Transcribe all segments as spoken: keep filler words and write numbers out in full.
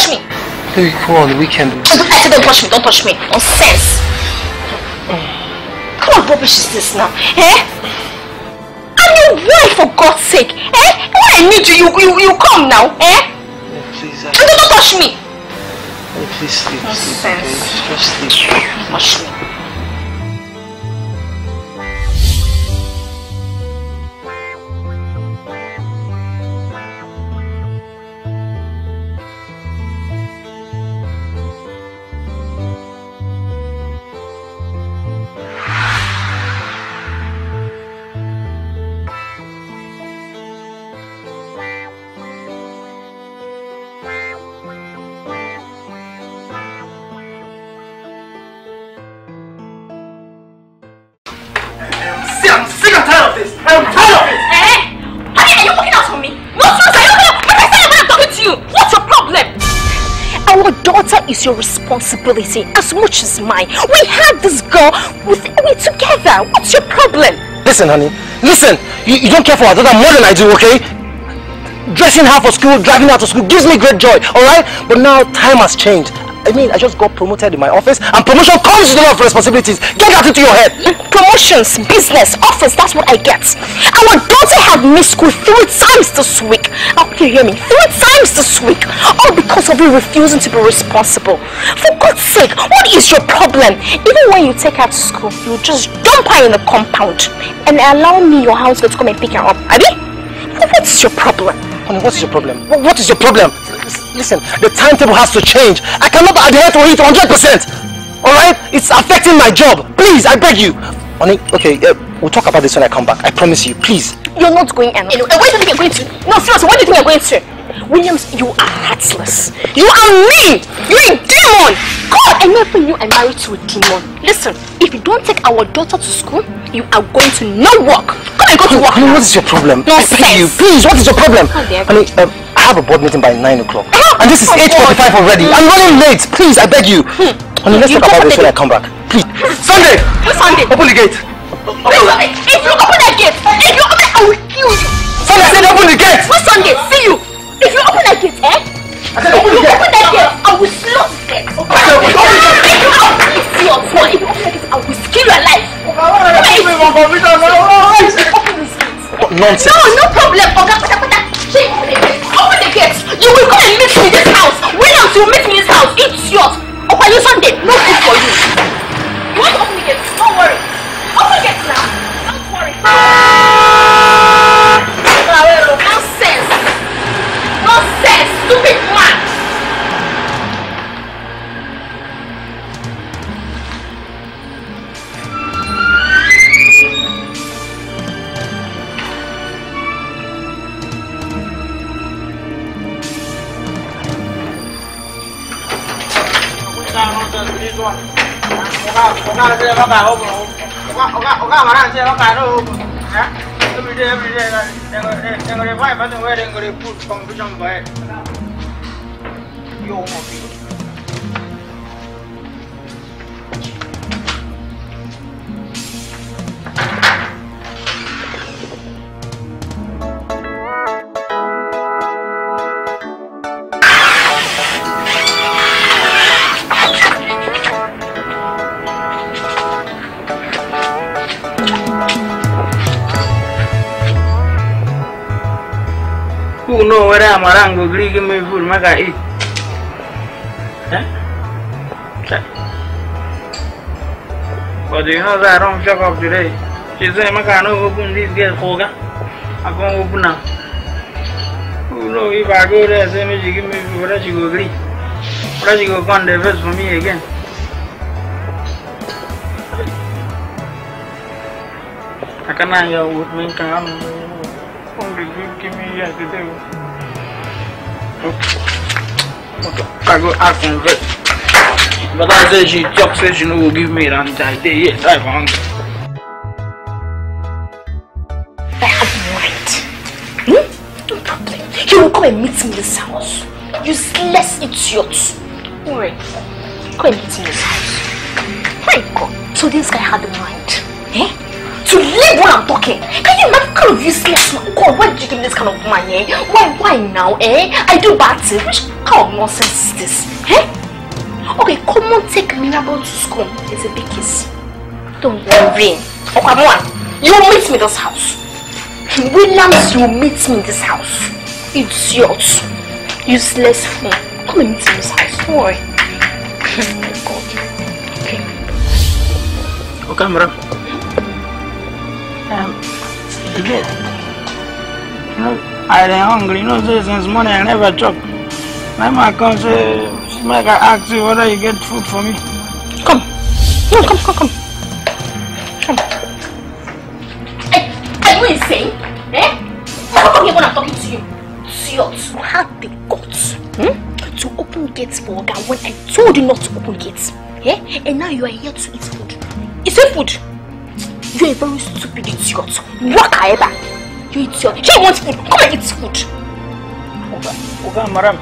touch me. Maybe come on the weekend. I said don't touch me, don't touch me. Nonsense. What kind of rubbish is this now? Eh? I'm your wife, for God's sake. Eh? When I need you, you, you, you come now. Eh? No, please. I... Don't, don't touch me. No, please sleep. Nonsense. Sleep, okay? Just sleep. Don't touch me. It's your responsibility as much as mine. We had this girl with we together. What's your problem? Listen, honey. Listen. You, you don't care for her daughter more than I do, okay? Dressing her for school, driving her to school gives me great joy, alright? But now time has changed. I mean, I just got promoted in my office, and promotion comes with a lot of responsibilities. Get that into your head. Promotions, business, office, that's what I get. Our daughter had missed school three times this week. Oh, you hear me? Three times this week. All because of you refusing to be responsible. For God's sake, what is your problem? Even when you take her to school, you just dump her in the compound and allow me, your housemate, to come and pick her up. Abi? What's your problem? Honey, what's your problem? What is your problem? Listen, the timetable has to change. I cannot adhere to it one hundred percent. Alright? It's affecting my job. Please, I beg you. Honey, okay, uh, we'll talk about this when I come back. I promise you, please. You're not going anywhere. Anyway, where do you think you're going to? No, seriously, where do you think you're going to? Williams, you are heartless. You are mean. You're a demon. God, I never knew I married to a demon. Listen, if you don't take our daughter to school, you are going to no work. Come and go to work. Honey, what is your problem? No, I beg you, please, what is your problem? Honey, um, I have a board meeting by nine o'clock. And this is eight forty-five already. I'm running late. Please, I beg you. Hmm. Honey, let's you talk about this when I come back. Please. Sunday! This Sunday! Open the gate! Open the gate! If you open that gate! If you open it, I will kill you! Sunday, I said open the gate! What Sunday? See you! If you open that gate, eh? I said open the gate! If you open that gate, I will slot the gate! I said open the gate! If you open the gate, if you open that gate, I will kill your life! Open this gate! Nonsense! No, no problem! Open the gate! Open the gate! You will go and meet me in this house! Williams, you will meet me in this house! It's yours! Open you Sunday! No food for you! You want to open the gate? Don't worry! Open the gate now! Don't worry! Nonsense! Nonsense! Stupid man! Every day, every day, who know where I'm around go agree give me food, make I eat. Eh? But you know that I don't check up today. She said, make I not open this gate, Koga. I can't open now. Who know if I go there, say me she give me food, whether she go agree. Whether she go come the verse for me again. I cannot hear what me can. Give me yes to do. I go ask him first. But I said she talks, said she will give me an I say yes, I found it. I have no right. Hmm? No problem. You will come and meet me in this house. Useless idiots. Alright. Come and meet me in this house. My God. So this guy had a mind. Eh? to leave when I'm talking. Can you imagine kind of useless man? God, why did you give me this kind of money? Eh? Why, why now, eh? I do battle. Which kind of nonsense is this? Eh? Okay, come on, take Mirabel to school. It's a big kiss. Don't worry. Oh, come on. You will meet me in this house. Williams, you will meet me in this house. It's yours. Useless fool. Come and meet me in this house. Don't worry. Oh my God. Okay. Okay, Mirabel. Um, again. You know, I am hungry. You know, since morning I never chop. My mom comes, she make her ask you whether you get food for me. Come. No, come, come, come. Saying, eh? How come here when I'm talking to you? Idiot! You had the guts hmm? to open gates for Oga when I told you not to open gates. Eh? And now you are here to eat food. It's a food. You're a very stupid idiot. What ever? You idiot. She wants food. Come and eat food. Oga, Oga, madam.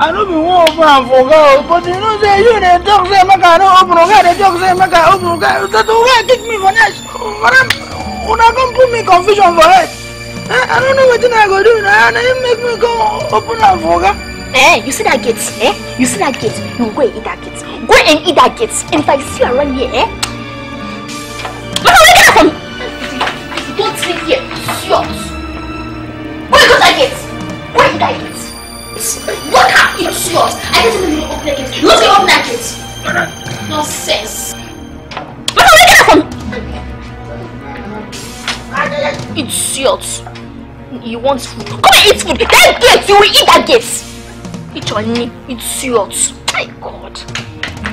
I don't be one open and forget, but you know that you the dog say make I don't open Oga, the dog say make I open Oga. That Oga kick me for next, madam. When I come put me confusion for it. I, I don't know what I go do now. Now you make me go open that forget. Eh, you see that gate? Eh, you see that gate? You go and eat that gate. Go and eat that gate. And if I see you around here, eh? Mama, where get that from? You don't sleep here. It's yours. Go and go to that gate. Go and eat that gate. Walk out. It's yours. I just need to open that gate. Not to open that gate. Nonsense. Mama, where get that from? It's yours. You want food? Come and eat food. That gate, you will eat that gate. It's your knee. It's yours. My God.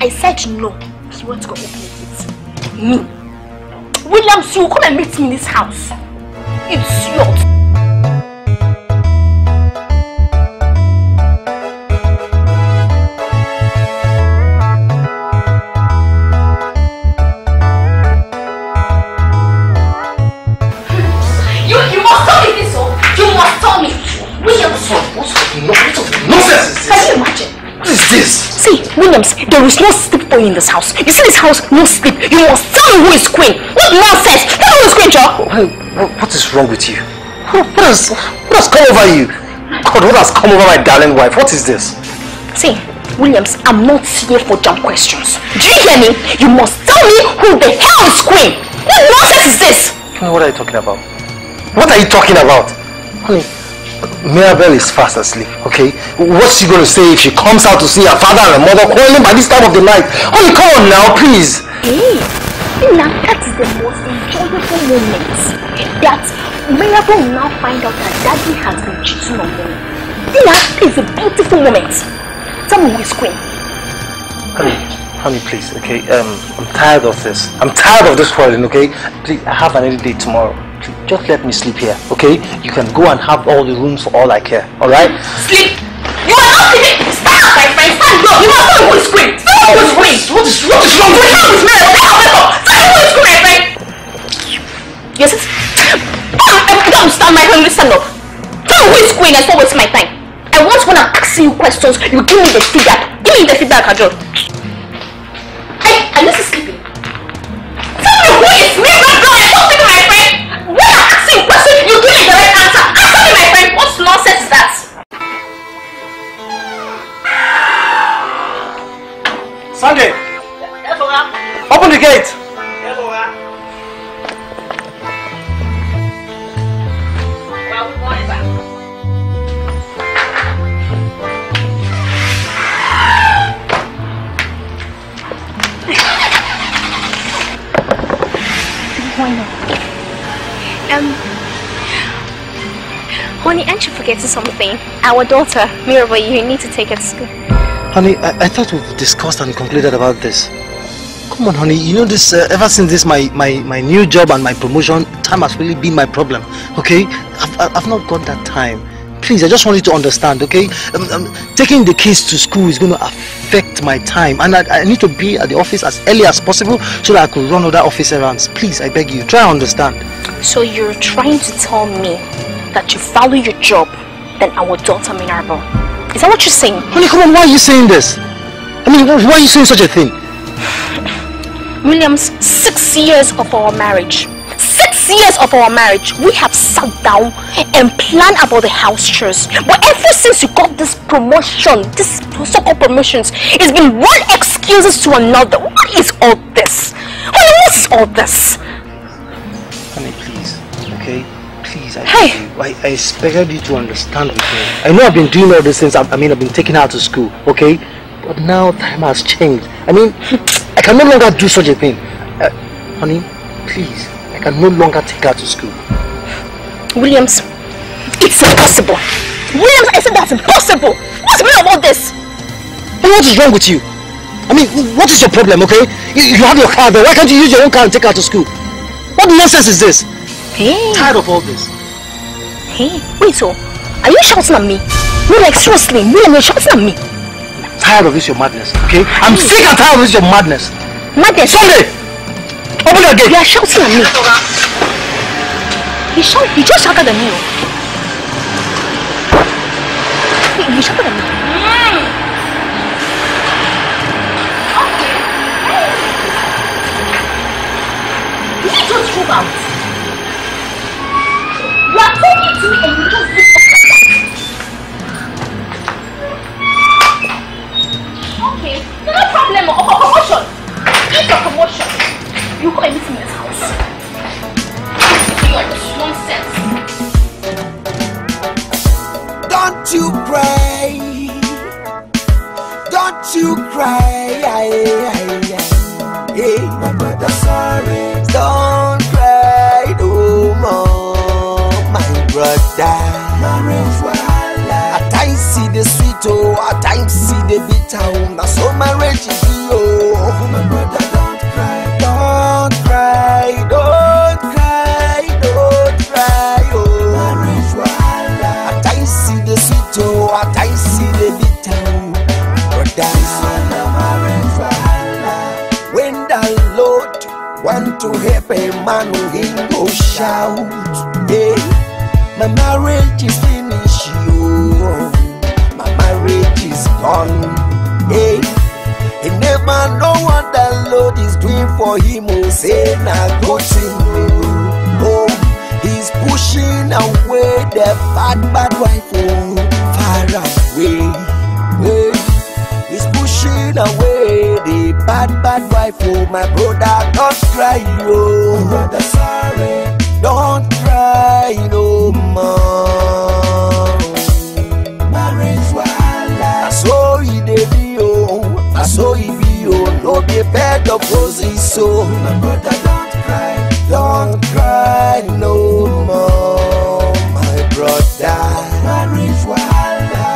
I said no. He wants to go open the gate. Me. Williams, you will come and meet me in this house. It's yours. Williams, there is no sleep for you in this house. You see this house, no sleep. You must tell me who is Queen. What nonsense! Tell me who is Queen, Joe. What is wrong with you? What, what, is, what has come over you? God, what has come over my darling wife? What is this? See, Williams, I'm not here for dumb questions. Do you hear me? You must tell me who the hell is Queen. What nonsense is this? What are you talking about? What are you talking about? Honey, Mirabel is fast asleep, okay? What's she going to say if she comes out to see her father and her mother calling by this time of the night? Oh, come on now, please. Hey, now that is the most enjoyable moment. That Mirabel will now find out that daddy has been cheating on them. That is a beautiful moment. Tell me who is Queen. Honey, honey, please, okay? Um, I'm tired of this. I'm tired of this quarreling, okay? Please, I have an early date tomorrow. Just let me sleep here, okay? You can go and have all the rooms for all I care, alright? Sleep! You are not sleeping! Stand up, my friend! Stand up! You are not who is Queen! Stand up who is Queen! What is wrong with you? What is wrong with you? Stand up who is Queen, my friend! Yes, it's... Don't stand, my friend! Stand up! Stand up who is Queen! I stop wasting my time! I want when I'm asking you questions, you give me the feedback! Give me the feedback, Adjo! Hey, I'm just sleeping! Tell me who is me! Nonsense is that? Sunday! Open the gate! Why not? Um... Honey, aren't you forgetting something? Our daughter, Mirabel, you need to take her to school. Honey, I, I thought we've discussed and concluded about this. Come on, honey, you know this, uh, ever since this, my, my, my new job and my promotion, time has really been my problem, okay? I've, I've not got that time. Please, I just want you to understand, okay? Um, um, taking the kids to school is going to affect my time, and I, I need to be at the office as early as possible so that I could run other office errands. Please, I beg you, try and understand. So you're trying to tell me that you value your job than our daughter Mirabel? Is that what you're saying? Honey, come on, why are you saying this? I mean, why are you saying such a thing? Williams, six years of our marriage. Six years of our marriage, we have sat down and planned about the house chores. But ever since you got this promotion, this so-called promotions, it's been one excuses to another. What is all this? What is all this? Honey, please, okay? Please, I, hey. I, I expected you to understand me. I know I've been doing all these things. I, I mean, I've been taking her to school, okay? But now time has changed. I mean, I can no longer do such a thing. Uh, honey, please, I can no longer take her to school. Williams, it's impossible. Williams, I said that's impossible. What's the meaning of all this? But what is wrong with you? I mean, what is your problem, okay? You, you have your car there. Why can't you use your own car and take her to school? What nonsense is this? Hey. Tired of all this. Hey, wait, so are you shouting at me? No, like seriously, no, you're shouting at me. I'm tired of this, your madness, okay? Hey. I'm sick and tired of this, your madness. Madness? Sunday! Open your gate! You are shouting at me. You, shout, you just shouted at me. You, you shouted at me. Mm. Okay. Hey. You just drove out. You are taking to me and you just sit okay, no problem. Oh, oh, promotion. Get your promotion. You go and meet me in this house. You are just nonsense. Don't you pray. Don't you cry. Hey, mama, that's sorry. Don't cry no more. Brother, at times see the sweet, oh, at times see the bitter, oh, that's how marriage is, oh. Oh, my brother, don't cry, don't cry, don't cry, don't cry, oh. Marriage, at times see the sweet, oh, at times see the bitter, oh. Brother, when the Lord want to help a man, he go shout, yeah. My marriage is finished, you. My marriage is gone. Hey, he never know what the Lord is doing for him. Oh, say na good thing. Oh, he's pushing away the bad, bad wife. Oh, far away. Hey, he's pushing away the bad, bad wife. Oh, my brother, don't cry, oh. My brother, sorry. Don't cry no more. Marriage wahala. I saw it be oh, I saw it be oh. No be bed of roses so. My brother, don't cry, don't cry no more. My brother, marriage wahala. I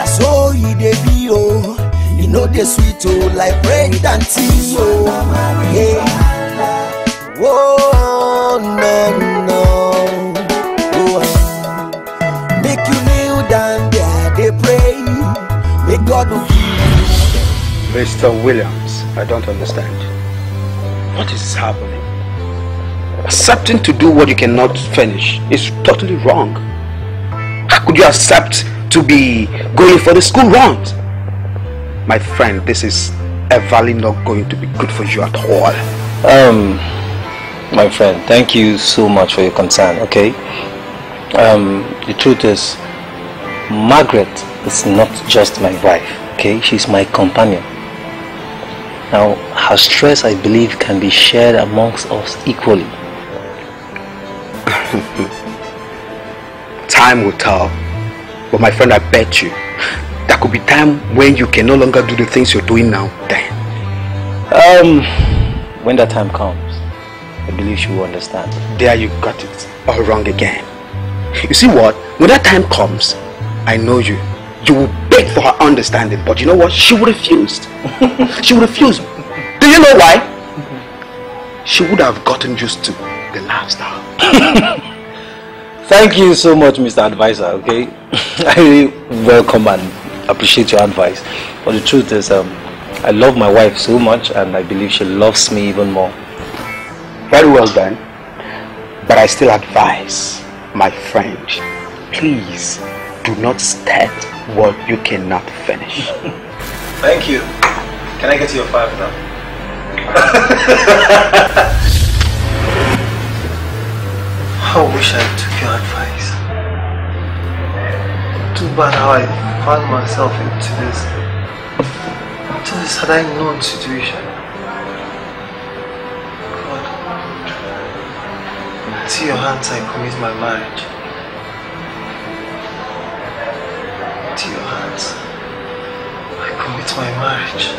saw it be oh, you know the sweet oh, like bread and tea oh. Hey, whoa no no. Mister Williams, I don't understand. What is happening? Accepting to do what you cannot finish is totally wrong. How could you accept to be going for the school round? My friend, this is Evali not going to be good for you at all. Um, my friend, thank you so much for your concern, okay? Um, the truth is, Margaret is not just my wife, okay? She's my companion. Now, her stress, I believe, can be shared amongst us equally. Time will tell. But my friend, I bet you, there could be time when you can no longer do the things you're doing now. Then, Um, when that time comes, I believe she will understand. There you got it all wrong again. You see what? When that time comes, I know you. You will beg for her understanding, but you know what? She would refuse. She would refuse. Do you know why? She would have gotten used to the lifestyle. Thank you so much, Mister Advisor, okay? I really welcome and appreciate your advice. But the truth is, um, I love my wife so much, and I believe she loves me even more. Very well done. But I still advise, my friend, please, do not start what you cannot finish. Thank you. Can I get to your five now? How I wish I took your advice. Too bad how I found myself into this, into this had I known situation. God, into your hands I commit my marriage. Into your hands I commit my marriage.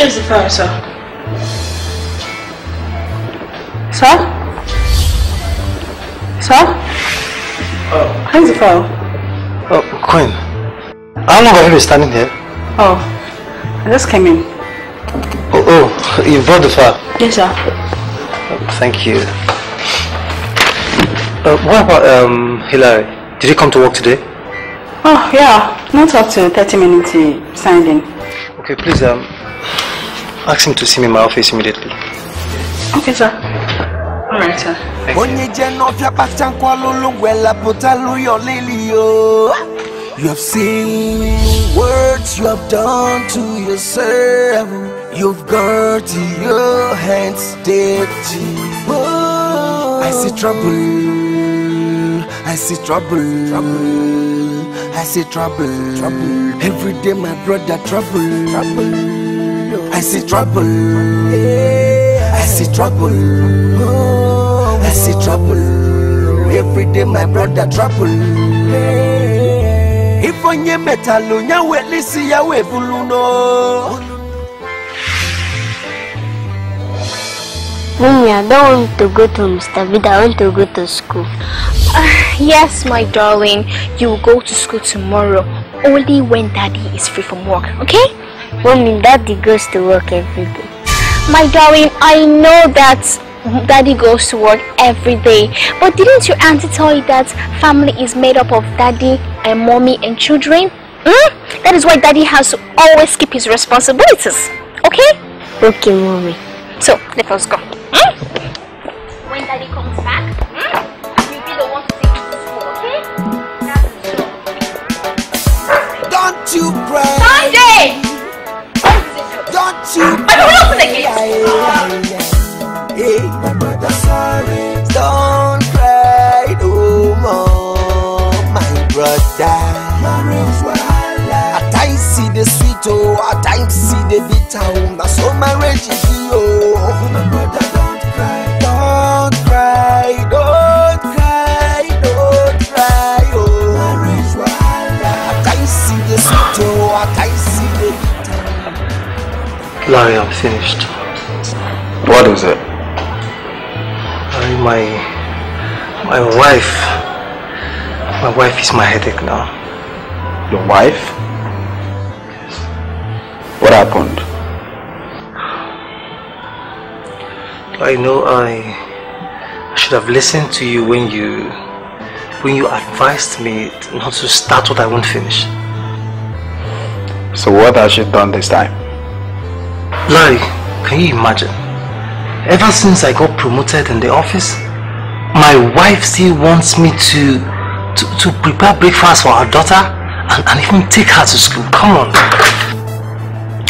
Here's the phone, sir. Sir? Sir? Oh. Here's the phone. Oh, Queen. How long have you been standing here? Oh, I just came in. Oh, oh, you brought the file? Yes, sir. Oh, thank you. Uh, what about um, Hillary? Did you come to work today? Oh, yeah. Not up to thirty minutes he signed in. Okay, please, um... ask him to see me in my office immediately. Okay, sir. All right, sir. Thank you. You have seen words you have done to yourself. You've got your hands dirty. I see trouble. I see trouble. Trouble. I see trouble. Trouble. Every day, my brother, trouble. Trouble. I see trouble, I see trouble, I see trouble. Every day my brother trouble. If on your metal, you will listen to your buluno. Mommy, I don't want to go to Mister Vida, I want to go to school. Uh, yes, my darling, you will go to school tomorrow, only when Daddy is free from work, okay? Mommy, Daddy goes to work every day. My darling, I know that Daddy goes to work every day. But didn't your auntie tell you that family is made up of Daddy and Mommy and children? Mm? That is why Daddy has to always keep his responsibilities. Okay? Okay, Mommy. So, let us go. Mm? When Daddy comes back, mm, you'll be the one to take him to school, okay? That's Don't you cry. Sunday! Don't you I don't open the gate. Hey, my brother, sorry. Don't cry no more, my brother. At times see the sweet, oh, at times see the bitter, oh, that's all marriage is, oh. My brother, don't cry. Don't cry, don't cry, don't cry, oh. Marriage wahala. At times see the sweet, oh, at times see the bitter. Larry, I'm finished. What was it? Larry, my... my wife... my wife is my headache now. Your wife? Yes. What happened? I know I... I should have listened to you when you... when you advised me not to start what I won't finish. So what has she done this time? Larry, can you imagine? Ever since I got promoted in the office, my wife still wants me to to, to prepare breakfast for her daughter and, and even take her to school. Come on.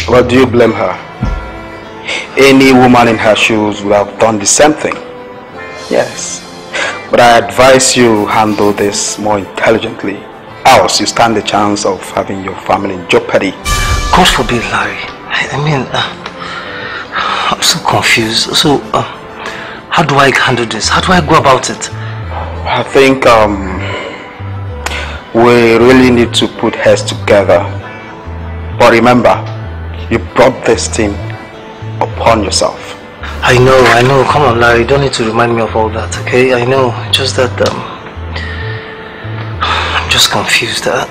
Well, do you blame her? Any woman in her shoes would have done the same thing. Yes. But I advise you handle this more intelligently. Else you stand the chance of having your family in jeopardy. God forbid, Larry. I mean, uh, I'm so confused. So, uh, how do I handle this? How do I go about it? I think um, we really need to put heads together. But remember, you brought this thing upon yourself. I know, I know. Come on, Larry. You don't need to remind me of all that, okay? I know. Just that um, I'm just confused. Uh,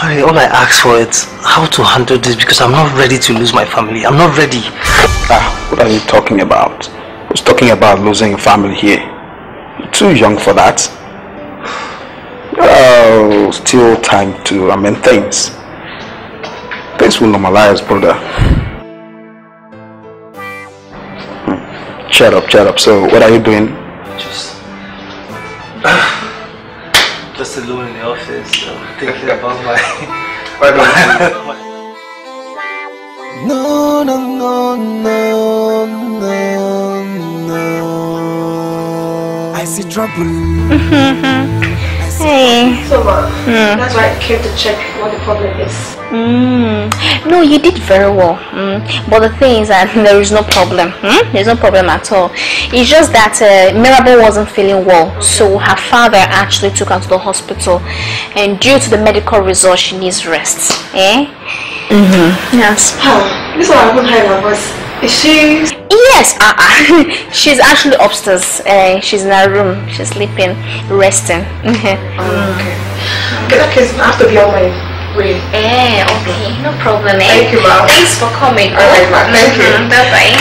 Larry, all I ask for is how to handle this because I'm not ready to lose my family. I'm not ready. Ah, what are you talking about? Who's talking about losing a family here? You're too young for that. Oh, still time to amend things. Things will normalize, brother. Hmm. Shut up, shut up. So, what are you doing? Just... just alone in the office, I'm thinking about my... No, no, no, no, no, no. I see trouble. I see hey. So, uh, mm. that's why I came to check what the problem is. Mm. No, you did very well. Mm. But the thing is that there is no problem. Mm? There's no problem at all. It's just that uh, Mirabel wasn't feeling well. Okay. So her father actually took her to the hospital. And due to the medical result, she needs rest. Eh? Mm-hmm. Yes. Oh, this one I haven't heard of us. Is she... Yes. Uh-uh. She's actually upstairs. Uh, she's in her room. She's sleeping, resting. Okay. Um, okay. Okay, that case, I have to be on my... Wait. Eh, okay, no problem. Eh? Thank you, ma'am. Thanks for coming. All right, ma'am. Thank you. Bye-bye.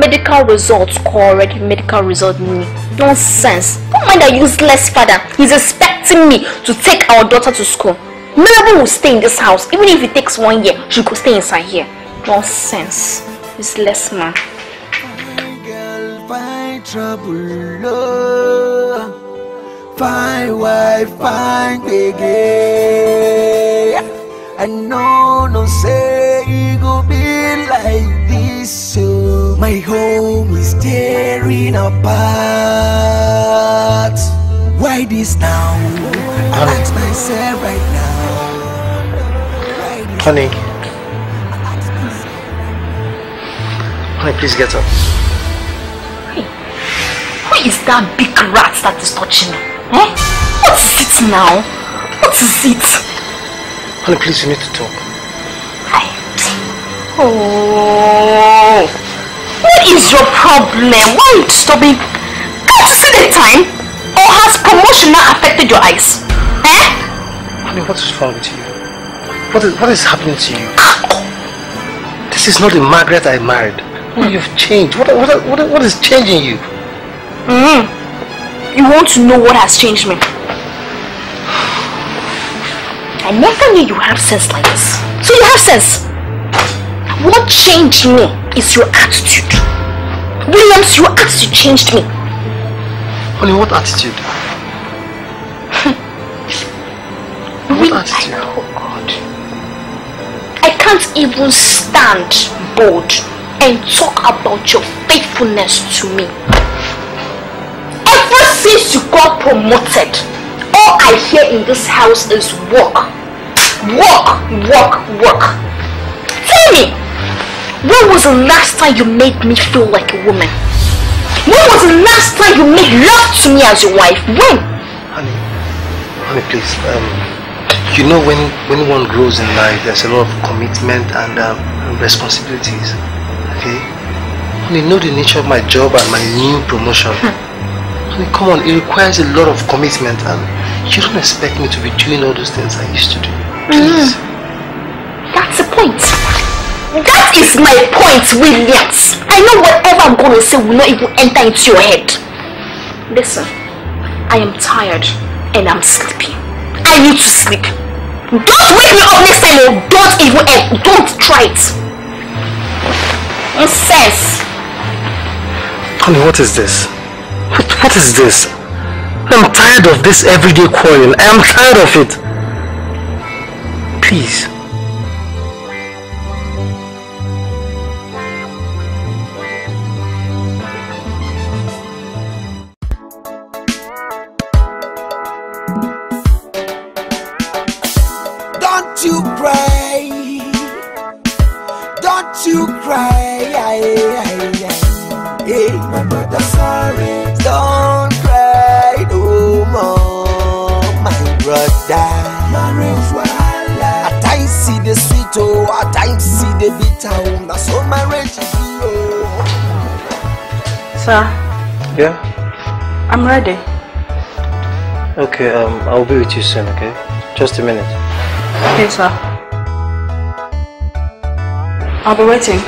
Medical results correct. Medical result me. Nonsense. Don't mind a useless father. He's expecting me to take our daughter to school. Mirabel will stay in this house. Even if it takes one year, she could stay inside here. Nonsense. Useless man. Fine wife, fine baby. I know no say it go be like this. So my home is tearing apart. Why this now? I ask myself right now. Honey, honey, please get up. Hey, who is that big rat that is touching me? Huh? What is it now? What is it? Honey, please, you need to talk. Hi. Oh. What is your problem? Why are you stopping? Can't you see the time? Or has promotion now affected your eyes? Eh? Honey, what is wrong with you? What is, what is happening to you? This is not the Margaret I married. Mm. You've changed. What, what, what, what is changing you? Mm-hmm. You want to know what has changed me? I never knew you have sense like this. So you have sense. What changed me is your attitude. Williams, your attitude changed me. Honey, what attitude? What attitude? I, oh God. I can't even stand bold and talk about your faithfulness to me. Since you got promoted, all I hear in this house is work, work, work, work. Tell me, when was the last time you made me feel like a woman? When was the last time you made love to me as your wife? When? Honey, honey, please. Um, you know, when when one grows in life, there's a lot of commitment and um, responsibilities. Okay. Honey, know the nature of my job and my new promotion. Hmm. Come on, it requires a lot of commitment, and you don't expect me to be doing all those things I used to do. Please. Mm. That's the point. That is my point, Williams. I know whatever I'm going to say will not even enter into your head. Listen, I am tired and I'm sleepy. I need to sleep. Don't wake me up next time, or don't even end. Don't try it. It says. Honey, what is this? What, what is this? I'm tired of this everyday quarreling. I am tired of it. Please. Don't you cry. Don't you cry. Hey, my mother, sorry. Don't cry no more, my brother. Marriage wahala. At times see the sweet, oh, at times see the bitter. Oh, that's all marriage is, oh. Sir. Yeah? I'm ready. Okay, um, I'll be with you soon, okay? Just a minute. Okay, sir. I'll be waiting.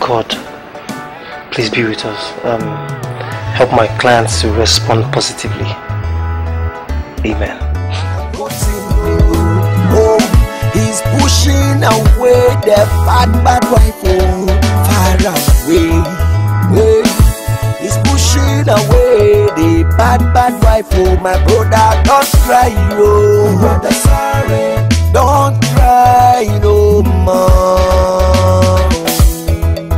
God, please be with us. Um, help my clients to respond positively. Amen. pushing away the bad, bad wife oh, far away. Hey, he's pushing away the bad, bad wife oh, my brother, don't cry, oh, brother, sorry, don't cry no more.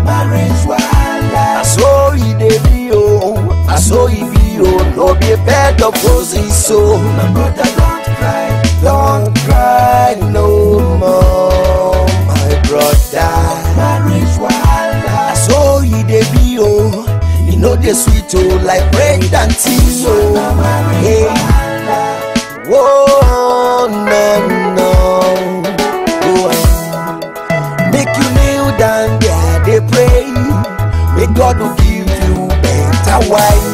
Marriage wala, I saw it be oh, I saw it be oh, no be a bed of roses, so my brother, don't cry, don't cry no more, my brother. Marriage wala, I saw it be oh, you know the sweet oh, like bread and tea, so hey, whoa, no. God will give you better wife.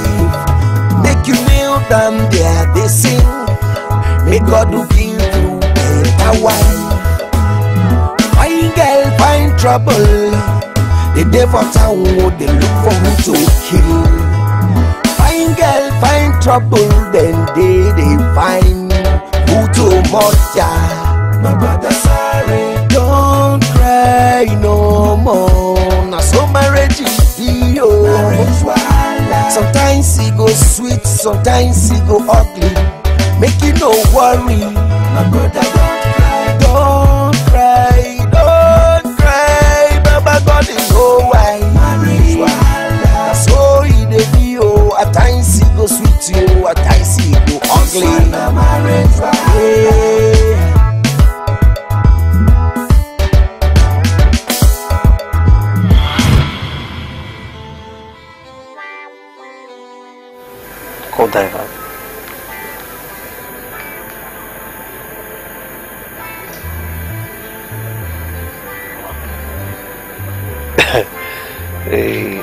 Make you kneel down there, they sing. May God will give you better wife. Fine girl, find trouble. The devil town, they look for who to kill. Fine girl, find trouble, then they, they find who to murder. My brother, sorry, don't cry no more. Now so marriage is sometimes it goes sweet, sometimes it goes ugly. Make you no worry. My brother, don't cry. Don't cry, don't cry. Baba God is all wise. That's all in the video. At times it goes sweet, yo. At times it goes ugly. Yeah. Driver, hey.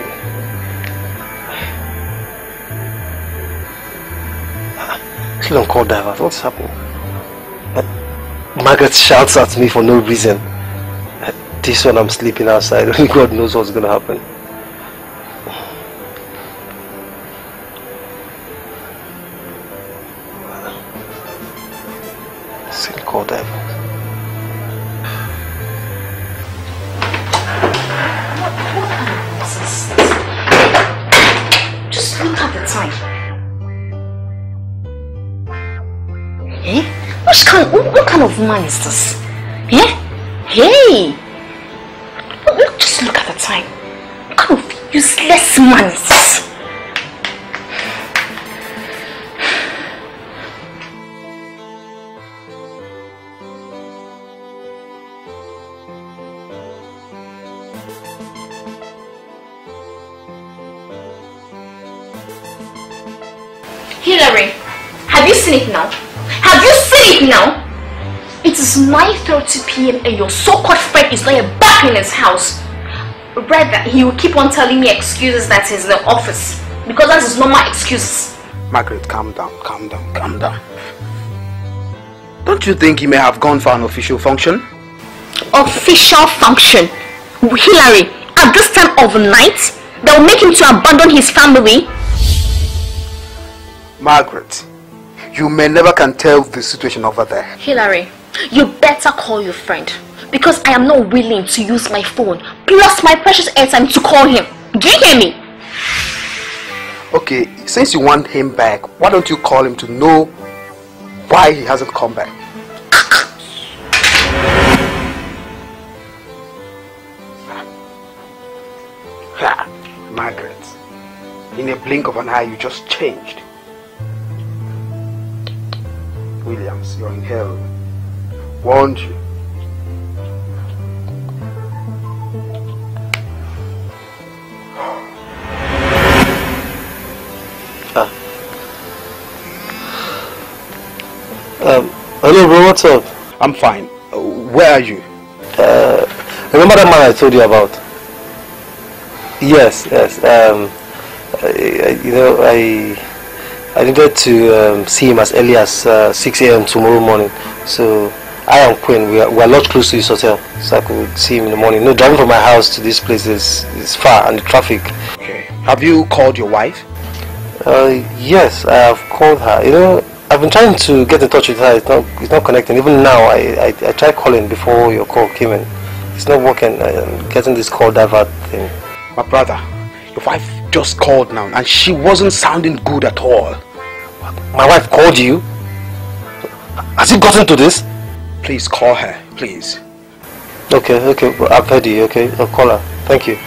Still don't call driver. What's happened? Uh, Margaret shouts at me for no reason. Uh, this one I'm sleeping outside. Only God knows what's gonna happen. Man is this? Yeah? Hey! Look, just look at the time. What kind of useless man is this? Hillary, have you seen it now? Have you seen it now? It is nine thirty p m and your so-called friend is not back in his house. Rather, he will keep on telling me excuses that he's in the office. Because that's his normal excuses. Margaret, calm down, calm down, calm down. Don't you think he may have gone for an official function? Official function? Hillary, at this time of night, they will make him to abandon his family? Margaret, you may never can tell the situation over there. Hillary, you better call your friend because I am not willing to use my phone plus my precious airtime to call him. Do you hear me? Okay, since you want him back, why don't you call him to know why he hasn't come back? Margaret, in a blink of an eye, you just changed. Williams, you're in hell. Won't you? Ah. Um, hello bro, what's up? I'm fine. Uh, where are you? Uh, remember that man I told you about? Yes, yes. Um, I, I, you know, I... I needed to um, see him as early as uh, six a m tomorrow morning. So I am Queen. We are, we are not close to this hotel, so I could see him in the morning. No, driving from my house to this place is, is far, and the traffic. Okay. Have you called your wife? Uh, yes, I have called her. You know, I've been trying to get in touch with her. It's not, it's not connecting. Even now, I, I, I tried calling before your call came in. It's not working. I'm getting this call divert thing. My brother, your wife just called now, and she wasn't sounding good at all. My wife called you? Has it gotten to this? Please call her, please. Okay, okay. I've heard you. Okay, I'll call her. Thank you.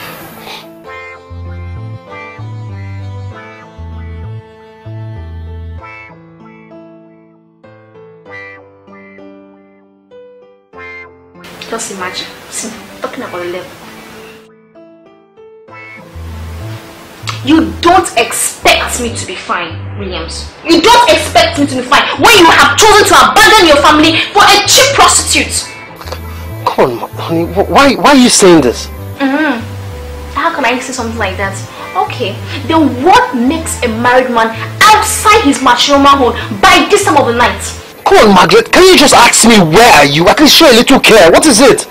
Just imagine, see, talking about level. You don't expect me to be fine, Williams. You don't expect me to be fine when you have chosen to abandon your family for a cheap prostitute. Come on, honey, why, why are you saying this? Mm-hmm. How can I say something like that? Okay, then what makes a married man outside his matrimonial home by this time of the night? Come on, Margaret, can you just ask me where are you? I can show a little care. What is it?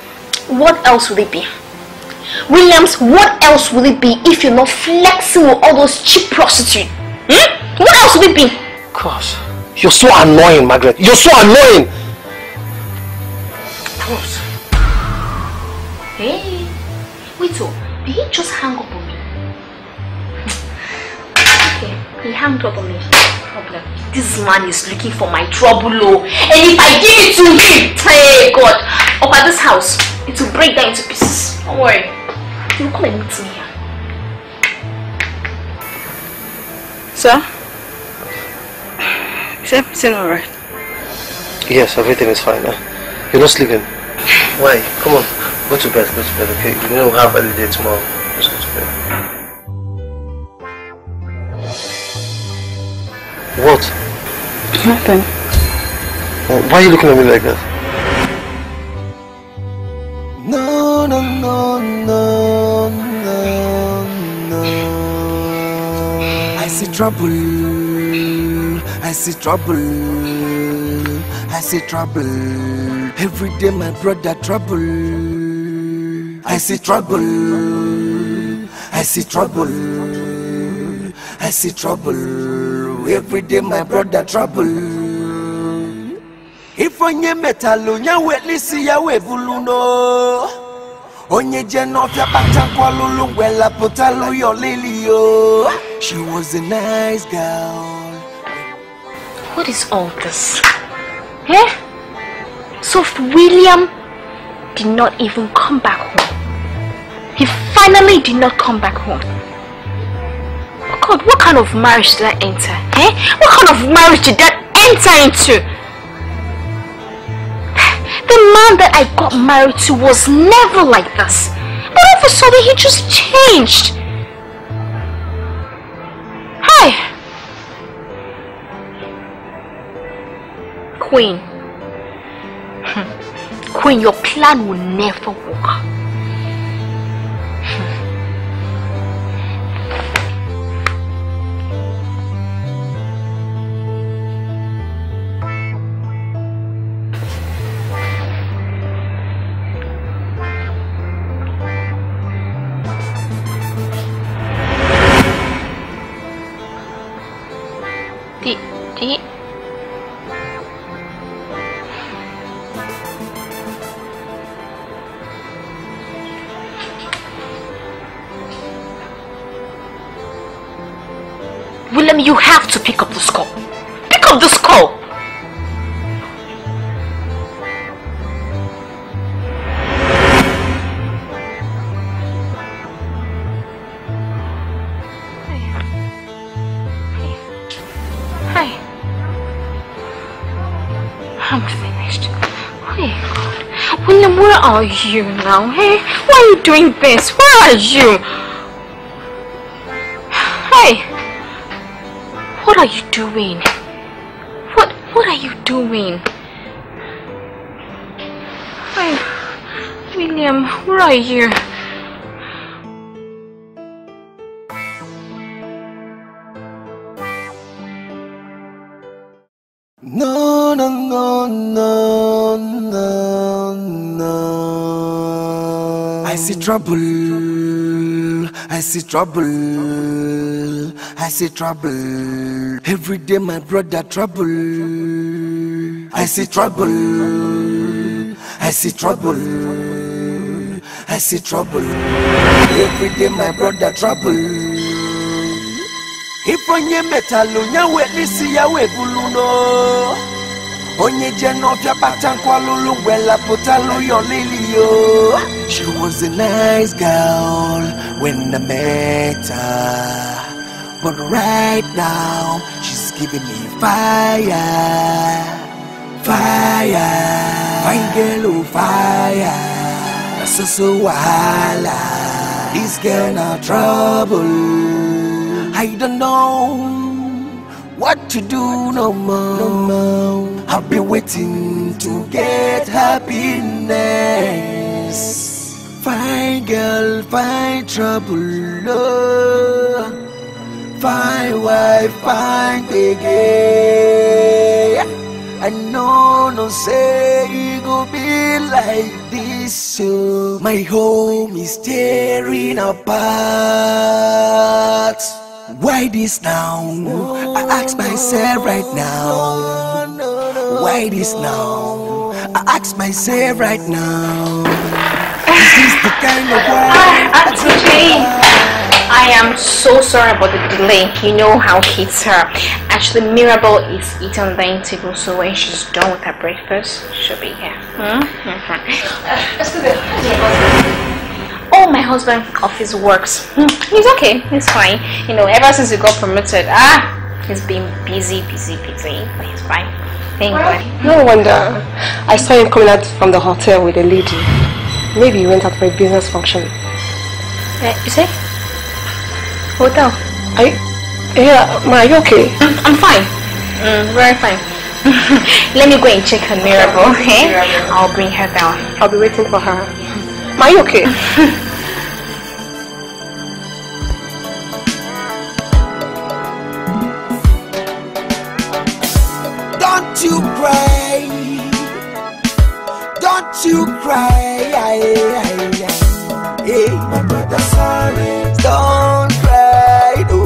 What else will it be? Williams, what else will it be if you're not flexing with all those cheap prostitutes? Hmm? What else will it be? Gosh, you're so annoying, Margaret. You're so annoying. Gross. Hey, wait, so did he just hang up on me? Okay, he hung up on me. Problem. This man is looking for my trouble, oh. And if I give it to him, hey God, up at this house, it will break down into pieces. Don't worry, he will come and meet me here. Sir, is everything all right? Yes, everything is fine. Eh? You're not sleeping. Why? Come on, go to bed. Go to bed, okay? You don't have any day tomorrow. Just go to bed. What? Nothing. Why are you looking at me like that? No, no, no, no, no, no. I see trouble. I see trouble. I see trouble. Every day my brother trouble. I see trouble. I see trouble. I see trouble. Every day my brother trouble. If onye metalo nya wetlisi ya webuluno. Onye jeno fya pata kwa lulu wela potalo yo lilio. She was a nice girl. What is all this? Eh? So if William did not even come back home. He finally did not come back home. God, what kind of marriage did I enter? Eh? What kind of marriage did I enter into? The man that I got married to was never like this. But all of a sudden he just changed. Hi. Queen. Queen, your plan will never work. William, you have to pick up this call. Pick up this call. Where are you now, hey? Why are you doing this? Where are you? Hey! What are you doing? What what are you doing? Hey, William, where are you? No, no, no, no, no, no. I see trouble. I I see trouble, I see trouble. Every day my brother trouble. I see trouble, I see trouble, I see trouble. Every day my brother trouble. If onye metalu nyawe lisi yawe buluno. Onye jenofya batankwa lulungwela putalu yoliliyo. She was a nice girl when I met her, but right now she's giving me fire, fire. Fine girl, fire. That's so wahala. This girl now trouble. I don't know what to do no more, no more. I've been waiting to get happiness. Fine girl, fine trouble, oh. Fine wife, fine baby. I know no say it go be like this, so my home is tearing apart. Why this now? No, I ask myself right now. No, no, no, why this now? I ask myself right now. Is this the kind of world? Actually, I am so sorry about the delay. You know how it hits her. Actually, Mirabel is eating the table, so when she's done with her breakfast, she'll be here. Hmm? Mm-hmm. Oh, my husband office works. He's okay, he's fine. You know, ever since he got promoted, ah, he's been busy, busy, busy. But he's fine. Thank God. No wonder. I saw him coming out from the hotel with a lady. Maybe he went out for a business function. Uh, you say? Hotel? I, yeah, ma, are you okay? Mm, I'm fine. Mm, very fine. Let me go and check on Mirabel, okay? Mirabel. I'll bring her down. I'll be waiting for her. Ma, are you okay? Don't you cry, don't you cry, hey, my brother, sorry. Don't cry no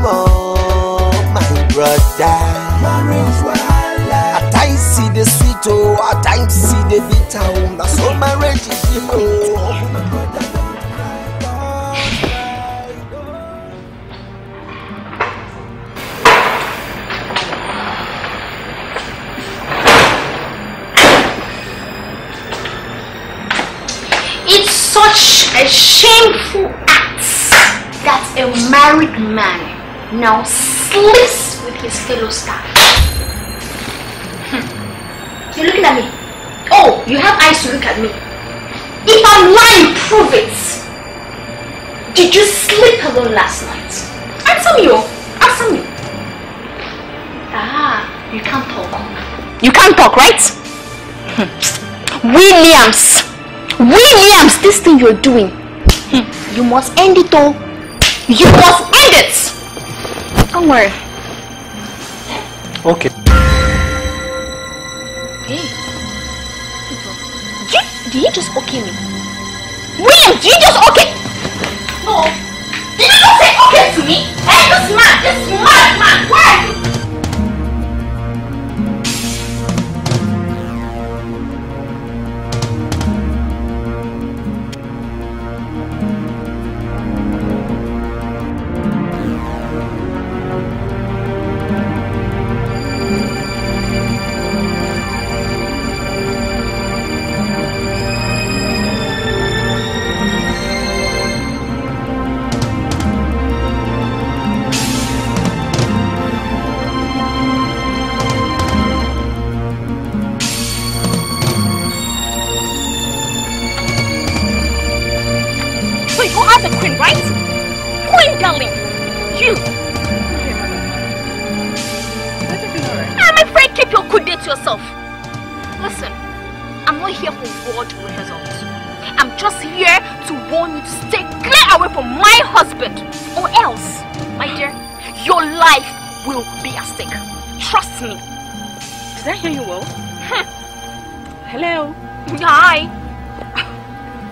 more, my brother. Marriage wahala. At times see the sweet, oh, at times see the bitter, oh. That's all marriage is, you know. My brother, don't cry, don't cry, don't cry. It's such a shameful act that a married man now sleeps with his fellow staff. You're looking at me. Oh, you have eyes to look at me. If I'm lying, prove it. Did you sleep alone last night? Answer me, oh. Answer me. Ah, you can't talk. You can't talk, right? Williams. Williams, this thing you're doing, you must end it all. You must end it. Don't worry. Okay. Hey, did you, did you just okay me? Williams, did you just okay? No. Did you just say okay to me? Hey, this man, this mad man, where are you?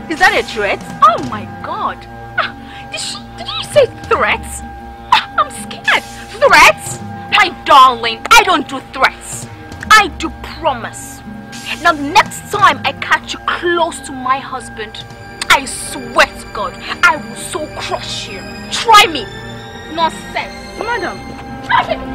Is that a threat? Oh my God! Ah, did she, did you say threats? I'm scared. Threats? My darling, I don't do threats. I do promise. Now next time I catch you close to my husband, I swear to God, I will so crush you. Try me. Nonsense. Madam, try me.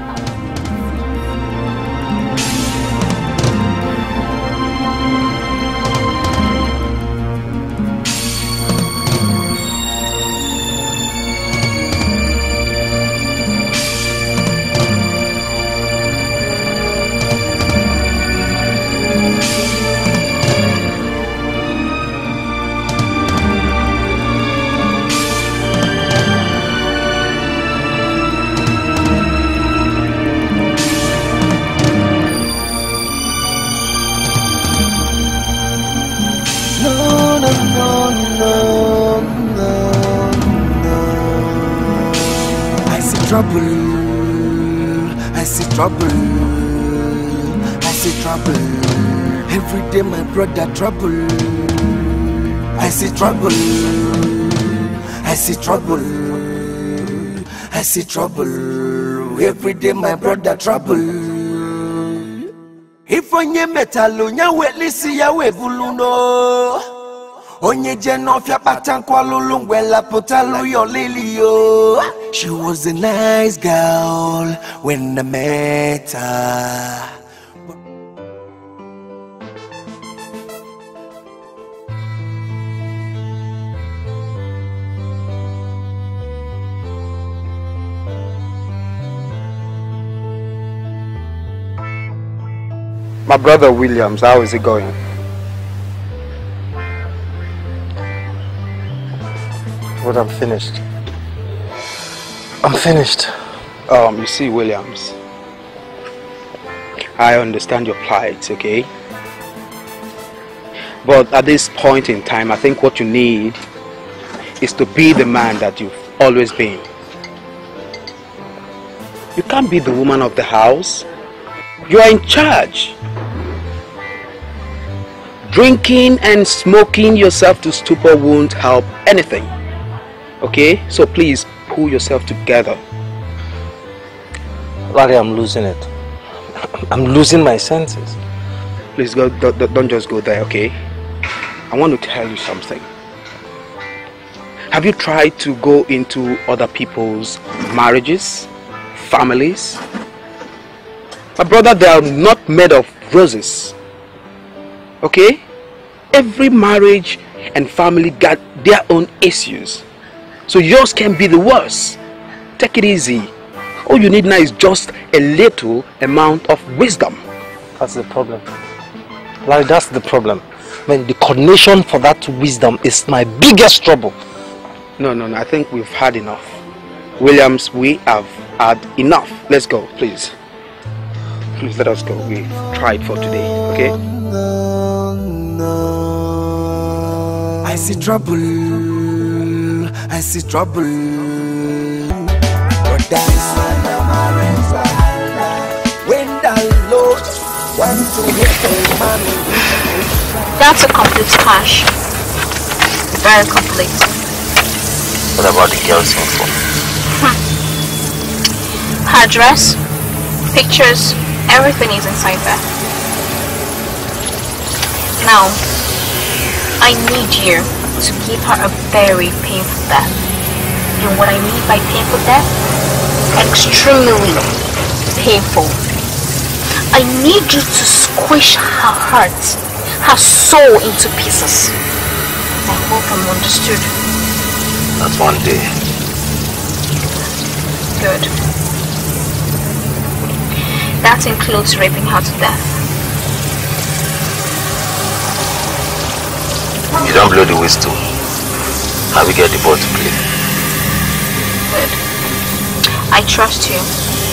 I see trouble, I see trouble. Every day my brother trouble. I see trouble, I see trouble, I see trouble. Every day my brother trouble. If onye metalu nya wetlisi ya webuluno, onye jenofia patankwa lulungwela potalu yoliliyo. She was a nice girl when I met her. My brother Williams, how is he going? But I'm finished. I'm finished. Um, you see, Williams, I understand your plight, okay? But at this point in time, I think what you need is to be the man that you've always been. You can't be the woman of the house. You are in charge. Drinking and smoking yourself to stupor won't help anything. Okay, so please pull yourself together. Larry, I'm losing it. I'm losing my senses. Please go, don't, don't just go there, okay? I want to tell you something. Have you tried to go into other people's marriages, families? My brother, they are not made of roses. Okay? Every marriage and family got their own issues. So yours can be the worst. Take it easy. All you need now is just a little amount of wisdom. That's the problem. Larry, that's the problem. I mean, the coordination for that wisdom is my biggest trouble. No, no, no. I think we've had enough. Williams, we have had enough. Let's go, please. Please let us go. We've tried for today, okay? No, no, no. I see trouble. I see trouble, but that's a marijuana. When the Lord wants to hit a man, that's a complete smash. Very complete. What about the girls' info? Hmm. Her dress, pictures, everything is inside there. Now, I need you to give her a very painful death. And what I mean by painful death? Extremely painful. I need you to squish her heart, her soul into pieces. I hope I'm understood. Not one day. Good. That includes raping her to death. You don't blow the whistle. I will get the ball to play. Good. I trust you,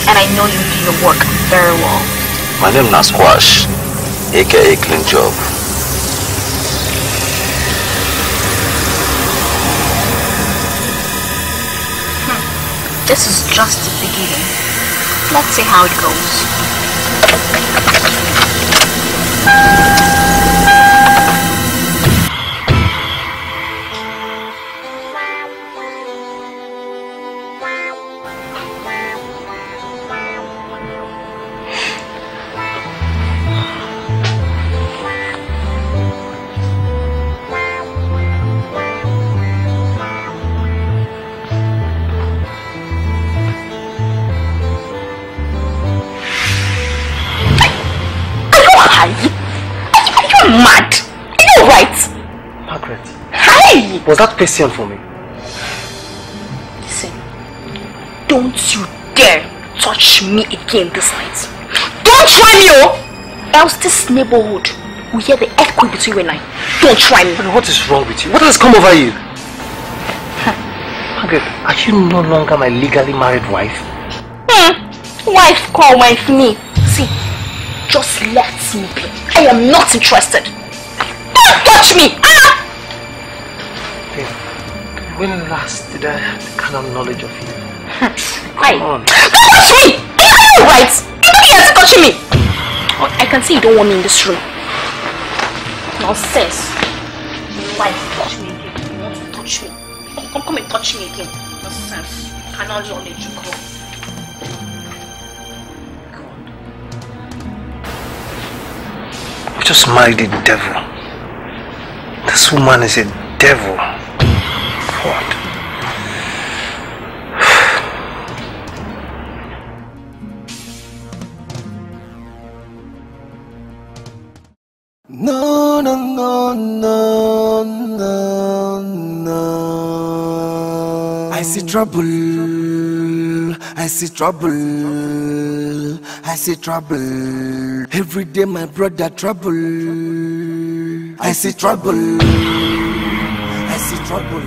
and I know you do your work very well. My name is Nasquash, aka Clean Job. Hmm. This is just the beginning. Let's see how it goes. Was that patient for me? Listen, don't you dare touch me again this night. Don't try me, oh! Else this neighborhood will hear the earthquake between you and I. Don't try me. And what is wrong with you? What has come over you? Margaret, are you no longer my legally married wife? Hmm. Wife, call wife me. See, just let me be. I am not interested. Don't touch me! Ah! When last did I have the kind of knowledge of you? Why? Don't touch me! Are you alright? Nobody has touched me! Oh, I can see you don't want me in this room. Nonsense. Wife, touch me again. You want to touch me? Come, come and touch me again. Nonsense. Cannot let you go. God. We just married a devil. This woman is a devil. What? No, no, no, no, no, no. I see trouble, I see trouble, I see trouble. Every day my brother trouble. I see trouble, I see trouble.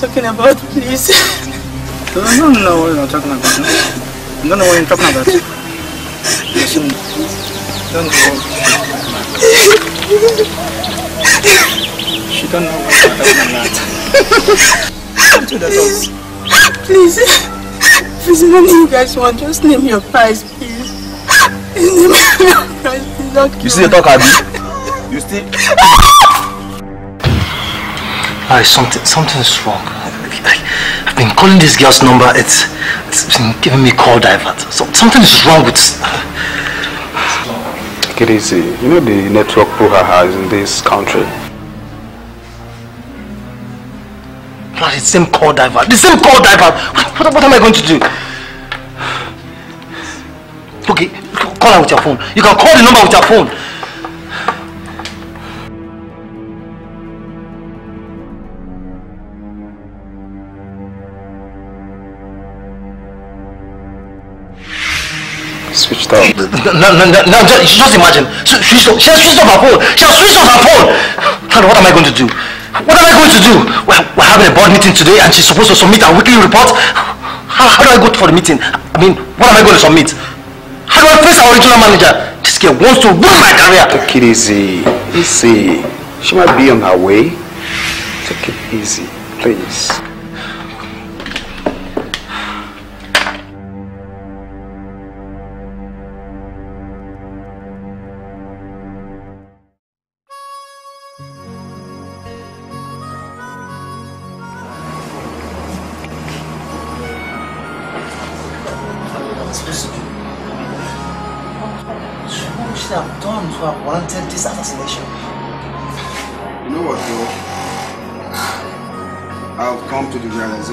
Talking about, please. I don't know what you're talking about. No? I don't know what you're talking about. Listen, don't know. She don't know what you're talking about. Don't do that. Please, please, please, none of you guys want. Just name your price, please. Name your price, please. You still talk, Abby? You still. Larry, something, something's wrong. I, I've been calling this girl's number. It's, it's been giving me call divert. So, something is wrong with... Take it easy. You know the network brouhaha is in this country. Larry, the same call divert. The same call divert. What, what, what am I going to do? Okay, call her with your phone. You can call the number with your phone. Switched off. No, no, no, no, just, just imagine. She, she, she has switched off her phone. She has switched off her phone. What am I going to do? What am I going to do? We're, we're having a board meeting today and she's supposed to submit our weekly report. How, how do I go for the meeting? I mean, what am I going to submit? How do I face our regional manager? This girl wants to ruin my career. Take it easy. Easy. She might be on her way. Take it easy, please.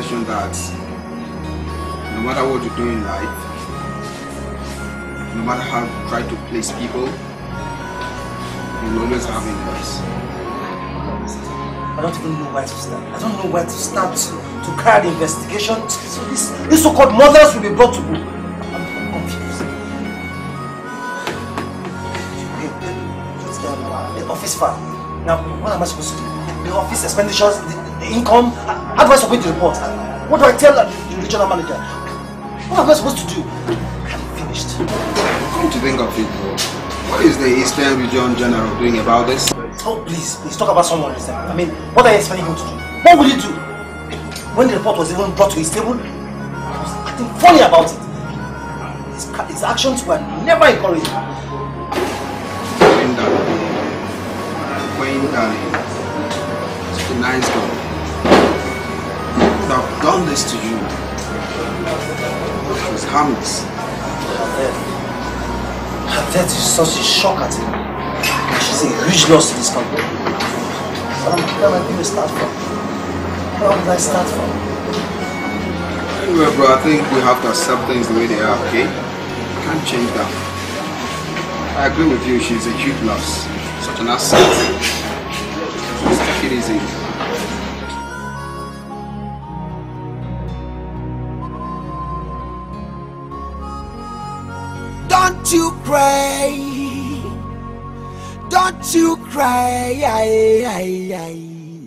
That no matter what you do in life, no matter how you try to place people, you will always have a voice. I don't even know where to start. I don't know where to start to, to carry the investigation. So this, this so-called mothers will be brought to book. I'm confused. The office file. Now, what am I supposed to do? The office expenditures, the, the income. How do I submit the report? What do I tell the regional manager? What am I supposed to do? I'm finished. Come to think of it, what is the Eastern Region General doing about this? Oh, please, please talk about someone else. I mean, what are you expecting him to do? What will he do? When the report was even brought to his table, he was acting funny about it. His, his actions were never encouraging. Queen, darling. Queen, darling. She's a nice girl. Now, I've done this to you. It was harmless. Her death is such a shock at him. She's a huge loss to this company. Where am I going to start from? Where would I start from? Anyway, bro, I think we have to accept things the way they are, okay? We can't change that. I agree with you, she's a huge loss. Such an asset. Just take it easy. Don't you cry, don't you cry, ay, ay, ay,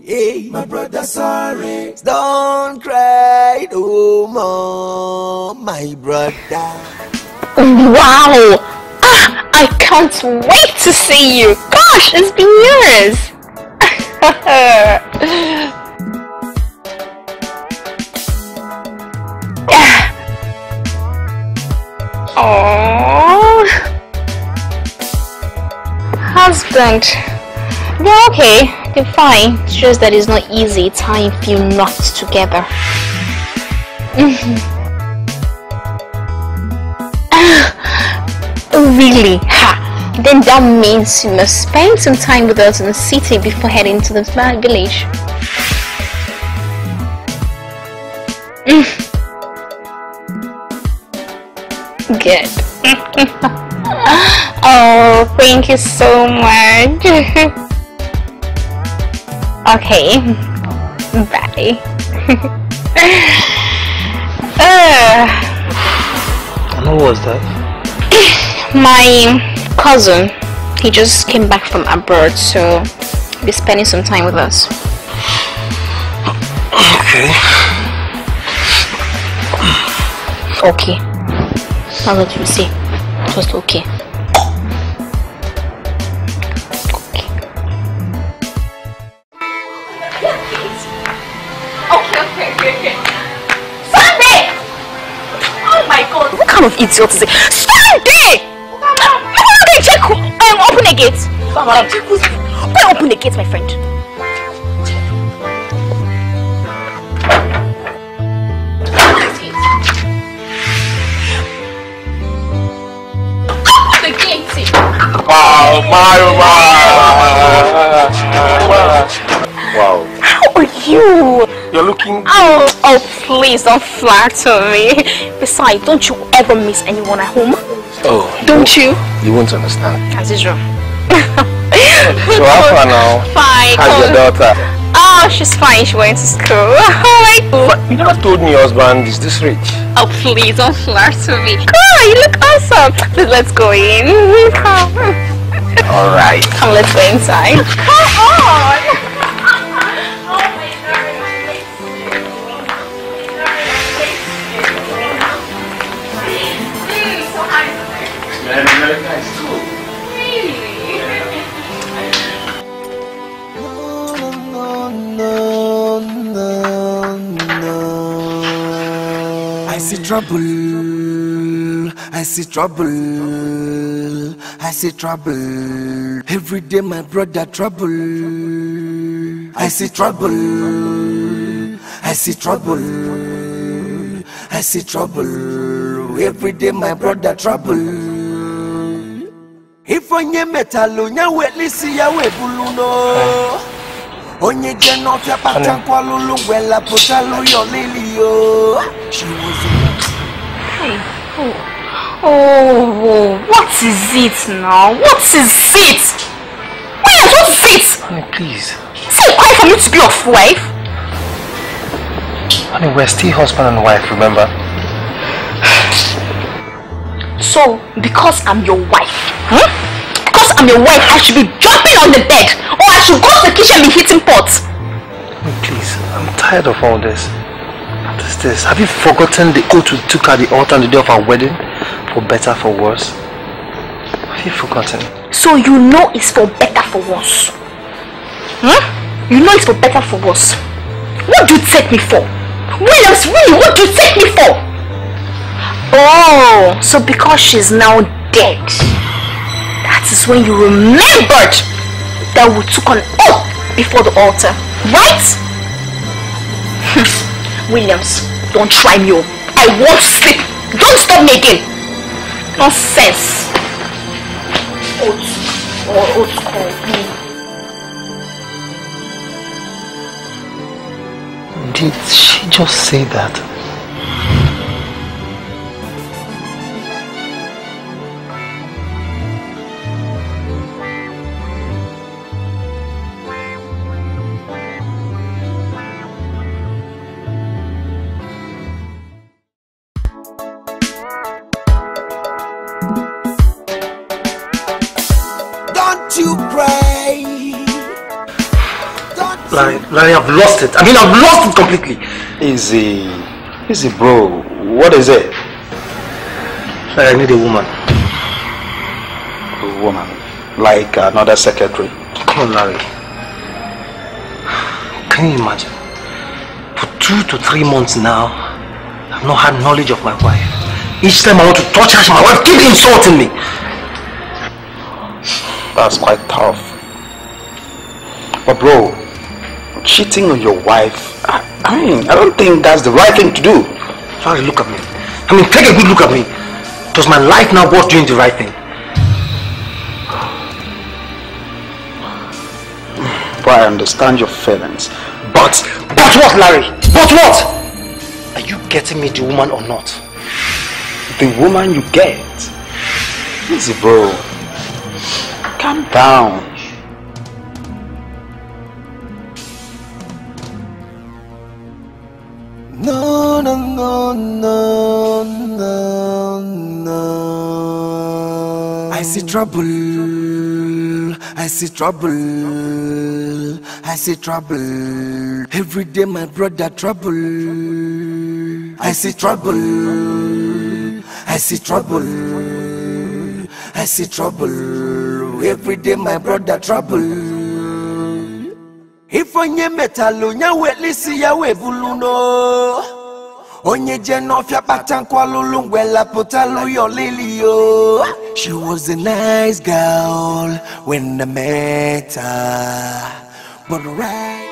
ay. My brother, sorry, don't cry no more, my brother. Wow, ah, I can't wait to see you, gosh, it's been years. Oh. Husband, they're okay, they're fine, it's just that it's not easy, it's how you feel knocked together. Really? Ha! Then that means you must spend some time with us in the city before heading to the village. Good. Oh, thank you so much. Okay, bye. uh, and who was that? My cousin. He just came back from abroad, so he'll be spending some time with us. Okay. Okay. Now what you say? Just okay. Of idiots say, stand there! I want to check who, um, open the gate. Go open the gate, my friend. Open the gate. Wow, my, wow. Wow. How are you? You're looking. Oh, oh, please don't flatter me. Besides, don't you ever miss anyone at home? Oh, don't you? You, you won't understand. As usual. So how far now? Fine. How's your daughter? Oh, she's fine. She went to school. Oh my God. You never told me your husband is this rich. Oh, please don't flatter me. Oh, you look awesome. Please, let's go in. Come. All right. Come, let's go inside. Come on. I see trouble, I see trouble, I see trouble. Every day my brother trouble. I see trouble, I see trouble, I see trouble. Every day my brother trouble. If onye metalunya wetlisi ya webuluno. Onye jeno fya patan kwa lulu wela potalu yo liliyo. She was. Hey, oh, Oh, what is it now? What is it? Why what is it? Honey, please. Is it okay for me to be your wife? Honey, we're still husband and wife, remember? So, because I'm your wife, huh? Because I'm your wife, I should be jumping on the bed, or I should go to the kitchen and be hitting pots. Honey, please, I'm tired of all this. What is this? Have you forgotten the oath we took at the altar on the day of our wedding? For better, for worse. Have you forgotten? So you know it's for better, for worse. Huh? You know it's for better, for worse. What do you take me for? Williams, really, what do you take me for? Oh, so because she's now dead, that is when you remembered that we took an oath before the altar, right? Williams, don't try me. I won't sleep. Don't stop me again. Nonsense. Old school, old school. Did she just say that? Larry, Larry, I've lost it. I mean, I've lost it completely. Easy. Easy, bro. What is it? Larry, I need a woman. A woman? Like another secretary? Come on, Larry. Can you imagine? For two to three months now, I've not had knowledge of my wife. Each time I want to touch her, my wife keeps insulting me. That's quite tough. But bro, cheating on your wife, I, I mean, I don't think that's the right thing to do. Larry, look at me. I mean, take a good look at me. Does my life now worth doing the right thing? Bro, I understand your feelings. But, but what, Larry? But what? Are you getting me the woman or not? The woman you get? Easy, bro. Calm down. No, no, no, no, no, no. I see trouble. I see trouble. I see trouble. Every day, my brother, trouble. I see trouble. I see trouble. I see trouble. Every day, my brother, trouble. If onye metalu nya welisi ya webuluno onye jenofia patanko lulungwe la potalu yo lilio. She was a nice girl when I met her, but right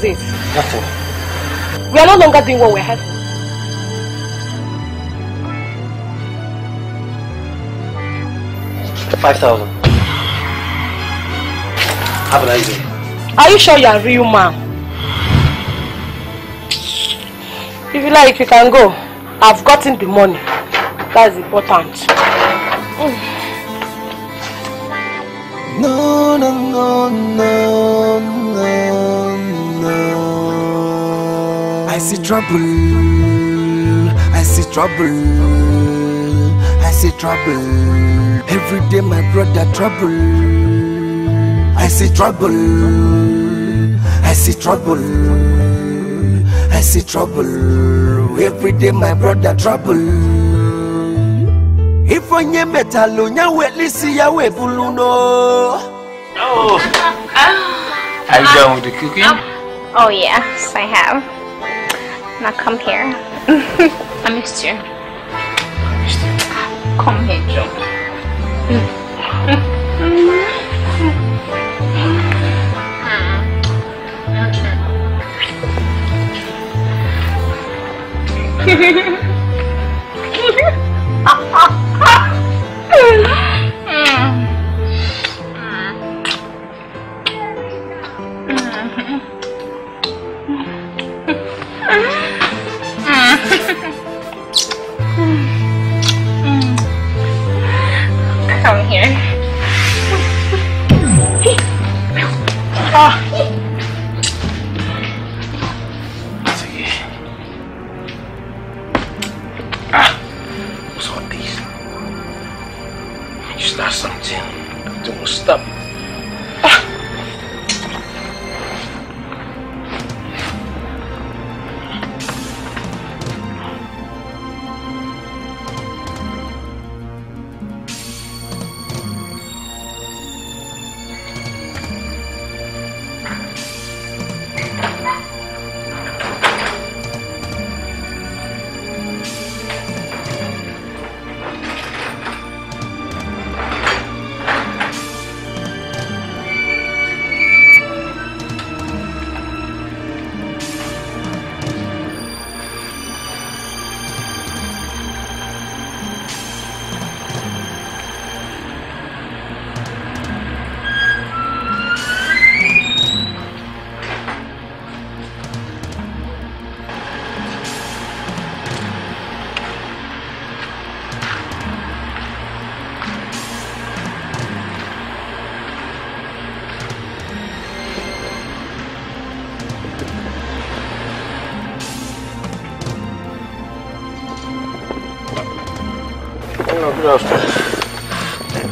this? Nothing. We are no longer doing what we're having. five thousand. Have an idea. Are you sure you are real, ma'am? If you like, you can go. I've gotten the money. That's important. Mm. No, no, no, no, no. I see trouble, I see trouble, I see trouble. Every day my brother trouble. I see trouble, I see trouble, I see trouble. Every day my brother trouble. If on your metal, you see your way, Buluno. Oh, I'm done with the cooking. Oh, yes, I have. Now come here. I missed you. Come here, Joe.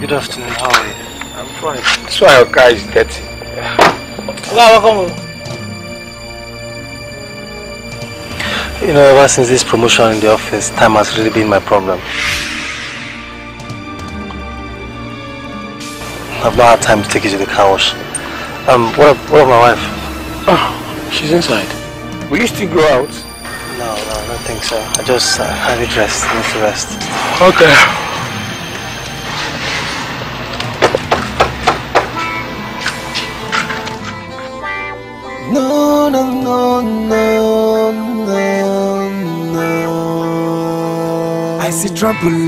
Good afternoon, how are you? I'm fine. That's why your car is dirty. Yeah. You know, ever since this promotion in the office, time has really been my problem. I've not had time to take you to the car wash. Um, what of, what of my wife? Oh, she's inside. Will you still go out? No, no, I don't think so. I just uh, have it rest, I need to rest. Okay. Trouble,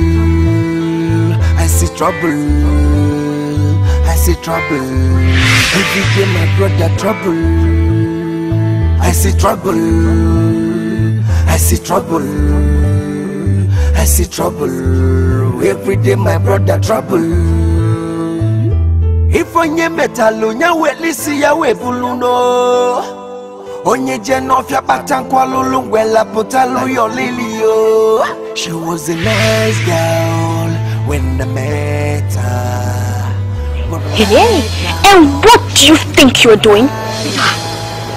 I see trouble, I see trouble. Every day my brother trouble. I see trouble, I see trouble, I see trouble. Every day my brother trouble. If onye metalo nya welisi ya webuluno, onye jenofia batankwa lulungwe la potalo yo lilio. She was a nice girl when I met her. Hillary, and what do you think you're doing?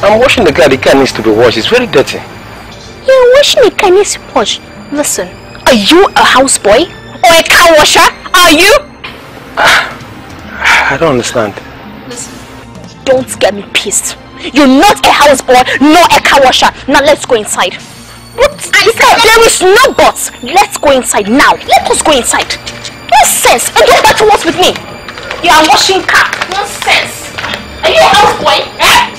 I'm washing the car. The car needs to be washed. It's very dirty. You're washing the car needs to be washed. Listen, are you a houseboy or a car washer? Are you? I don't understand. Listen, don't get me pissed. You're not a houseboy, nor a car washer. Now let's go inside. What? There is no but. Let's go inside now. Let us go inside. Nonsense. And don't back to us with me. You are washing car. Nonsense. Are you a houseboy? Eh?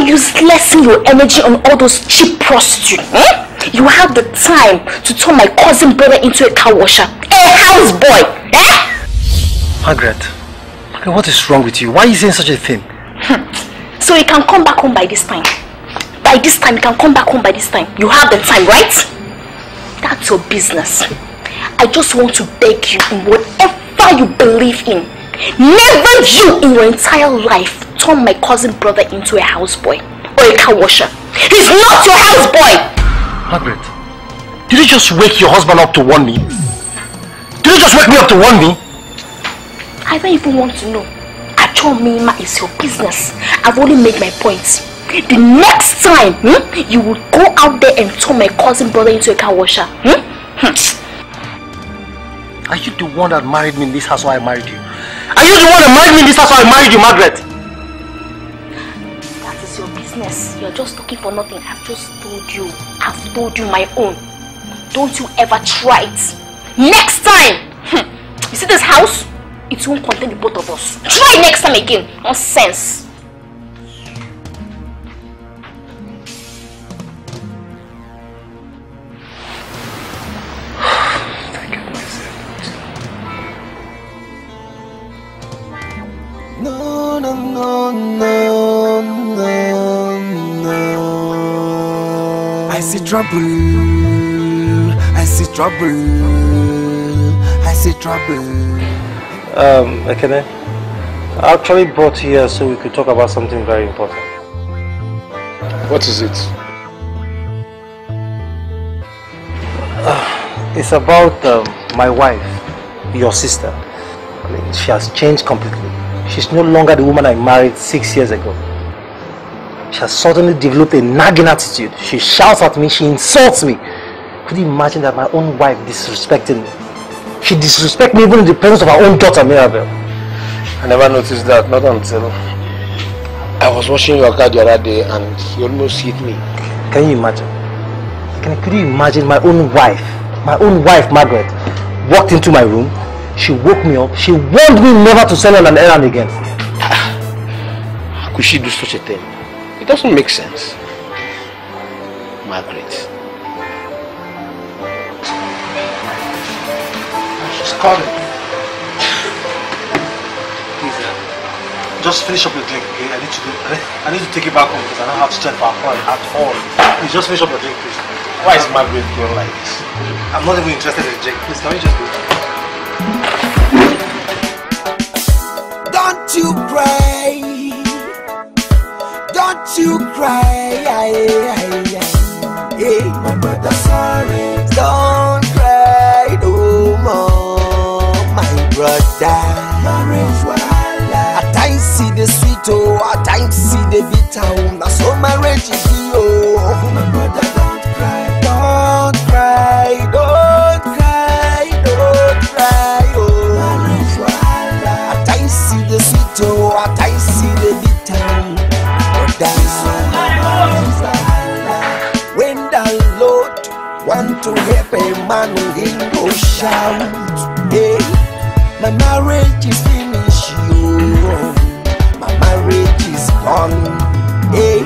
Uselessing your energy on all those cheap prostitutes. Eh? You have the time to turn my cousin brother into a car washer, a houseboy. Eh? Margaret, Margaret, what is wrong with you? Why are you saying such a thing? Hmm. So you can come back home by this time. By this time, you can come back home by this time. You have the time, right? That's your business. I just want to beg you in whatever you believe in. Never you in your entire life turn my cousin brother into a houseboy or a car washer. He's not your houseboy! Margaret, did you just wake your husband up to warn me? Did you just wake me up to warn me? I don't even want to know. Achomima is your business. I've only made my point. The next time hmm, you will go out there and turn my cousin brother into a car washer. Hmm? Hmm. Are you the one that married me in this house, or I married you? Are you the one that married me in this house, or I married you, Margaret? That is your business. You're just looking for nothing. I've just told you. I've told you my own. Don't you ever try it. Next time! Hmm. You see this house? It won't contain the both of us. Try next time again. Nonsense. No, no, no, no. I see trouble. I see trouble. I see trouble. Um, Ekene, I actually brought here so we could talk about something very important. What is it? Uh, it's about um, my wife, your sister. I mean, she has changed completely. She's no longer the woman I married six years ago. She has suddenly developed a nagging attitude. She shouts at me, she insults me. Could you imagine that my own wife disrespected me? She disrespected me even in the presence of her own daughter, Mirabel. I never noticed that, not until I was washing your car the other day and she almost hit me. Can you imagine? Can, could you imagine my own wife, my own wife, Margaret, walked into my room. She woke me up. She warned me never to send on an errand again. How could she do such a thing? It doesn't make sense. Margaret. She's calling. Please, uh, just finish up your drink, okay? I need to do, I need to take it back home because I don't have strength for alcohol at all. Please, just finish up your drink, please. Why is Margaret going like this? I'm not even interested in drink. Please, can we just do that? Don't you cry, don't you cry, hey, my brother, sorry, don't cry no more, my brother. Marriage wahala. At times see the sweet, oh, at times see the bitter, oh, that's so marriage is the oh, my brother, don't cry, don't cry, don't cry, don't cry. To help a man who ain't no shout. Hey, my marriage is finished, yo. My marriage is gone. Hey,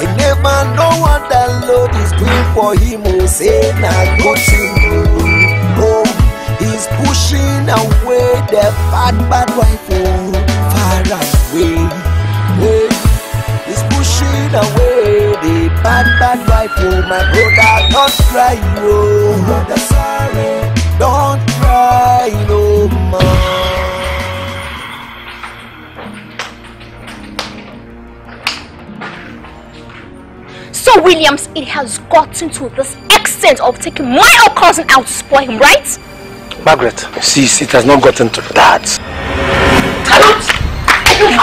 he never know what the Lord is doing for him. Oh, say, now go to him. Oh, he's pushing away the bad, bad wife. Oh, far away. Hey, he's pushing away the bad, bad wife. Oh, my brother, don't cry, oh, brother, sorry, don't cry no more. So, Williams, it has gotten to this extent of taking my old cousin out to spoil him, right? Margaret, cease, it has not gotten to that. I don't,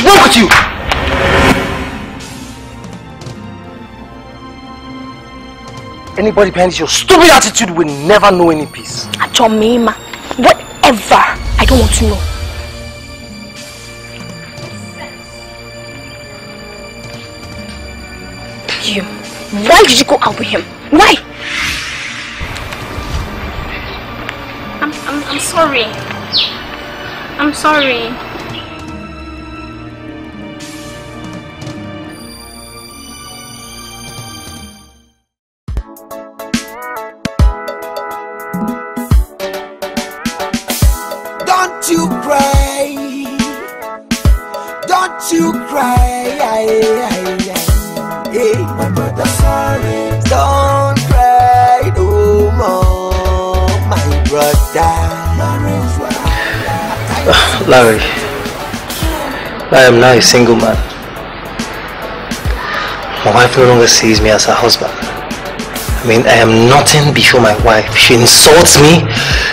I don't, Margaret, what is wrong with you? Anybody behind your stupid attitude will never know any peace. Achomima, whatever. I don't want to know. You. Why did you go out with him? Why? I'm, I'm, I'm sorry. I'm sorry. Larry, I am now a single man. My wife no longer sees me as her husband. I mean, I am nothing before my wife. She insults me.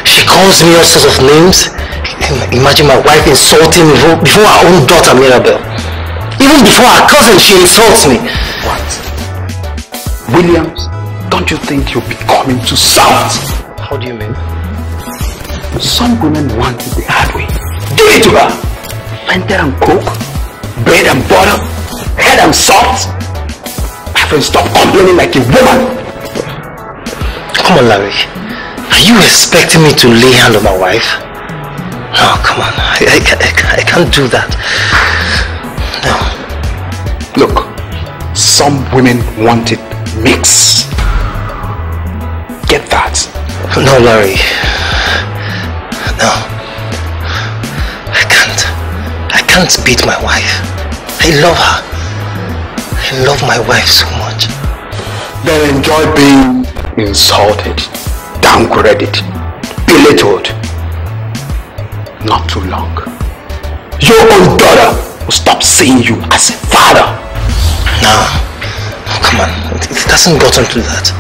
She calls me all sorts of names. Imagine my wife insulting me before her own daughter, Mirabel. Even before her cousin, she insults me. What? Williams, don't you think you're becoming too soft? How do you mean? Some women want it the hard way. Give it to her! Fanta and coke, bread and butter, head and salt. I can stop complaining like a woman. Come on, Larry. Are you expecting me to lay hand on my wife? No, come on. I, I, I, I can't do that. No. Look, some women want it mixed. Get that? No, Larry. No, I can't. I can't beat my wife. I love her. I love my wife so much. They enjoy being insulted, downgraded, belittled. Not too long, your own daughter will stop seeing you as a father. No, oh, come on. It, it hasn't gotten to that.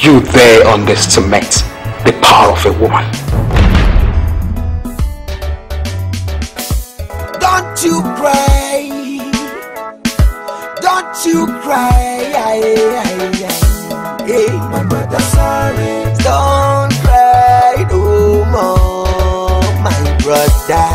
You dare underestimate the power of a woman. Don't you cry, don't you cry, hey, my brother, sorry, don't cry no more, my brother,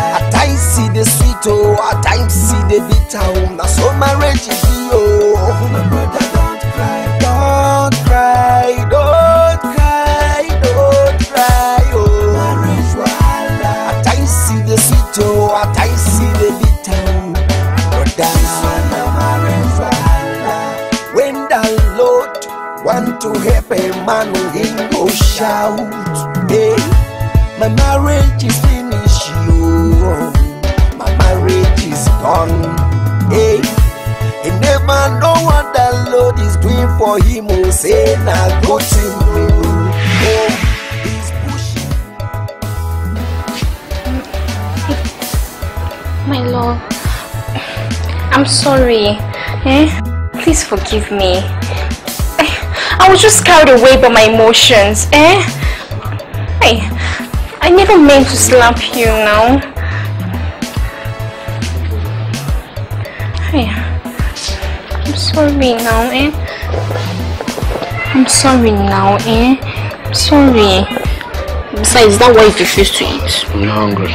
at times see the sweet, oh, at times see the bitter, oh, that's how marriage is, oh, my brother, don't cry, don't cry, don't cry, don't cry, oh, marriage, at times see the sweet. So at I see the little brother, when the Lord want to help a man, he go shout, hey, my marriage is finished, you, my marriage is done, hey, he never know what the Lord is doing for him, oh, say, now go to me, oh. My love, I'm sorry, eh? Please forgive me. I was just carried away by my emotions, eh? Hey, I never meant to slap you now. Hey, I'm sorry now, eh? I'm sorry now, eh? I'm sorry. Besides, is that why you refuse to eat? I'm hungry.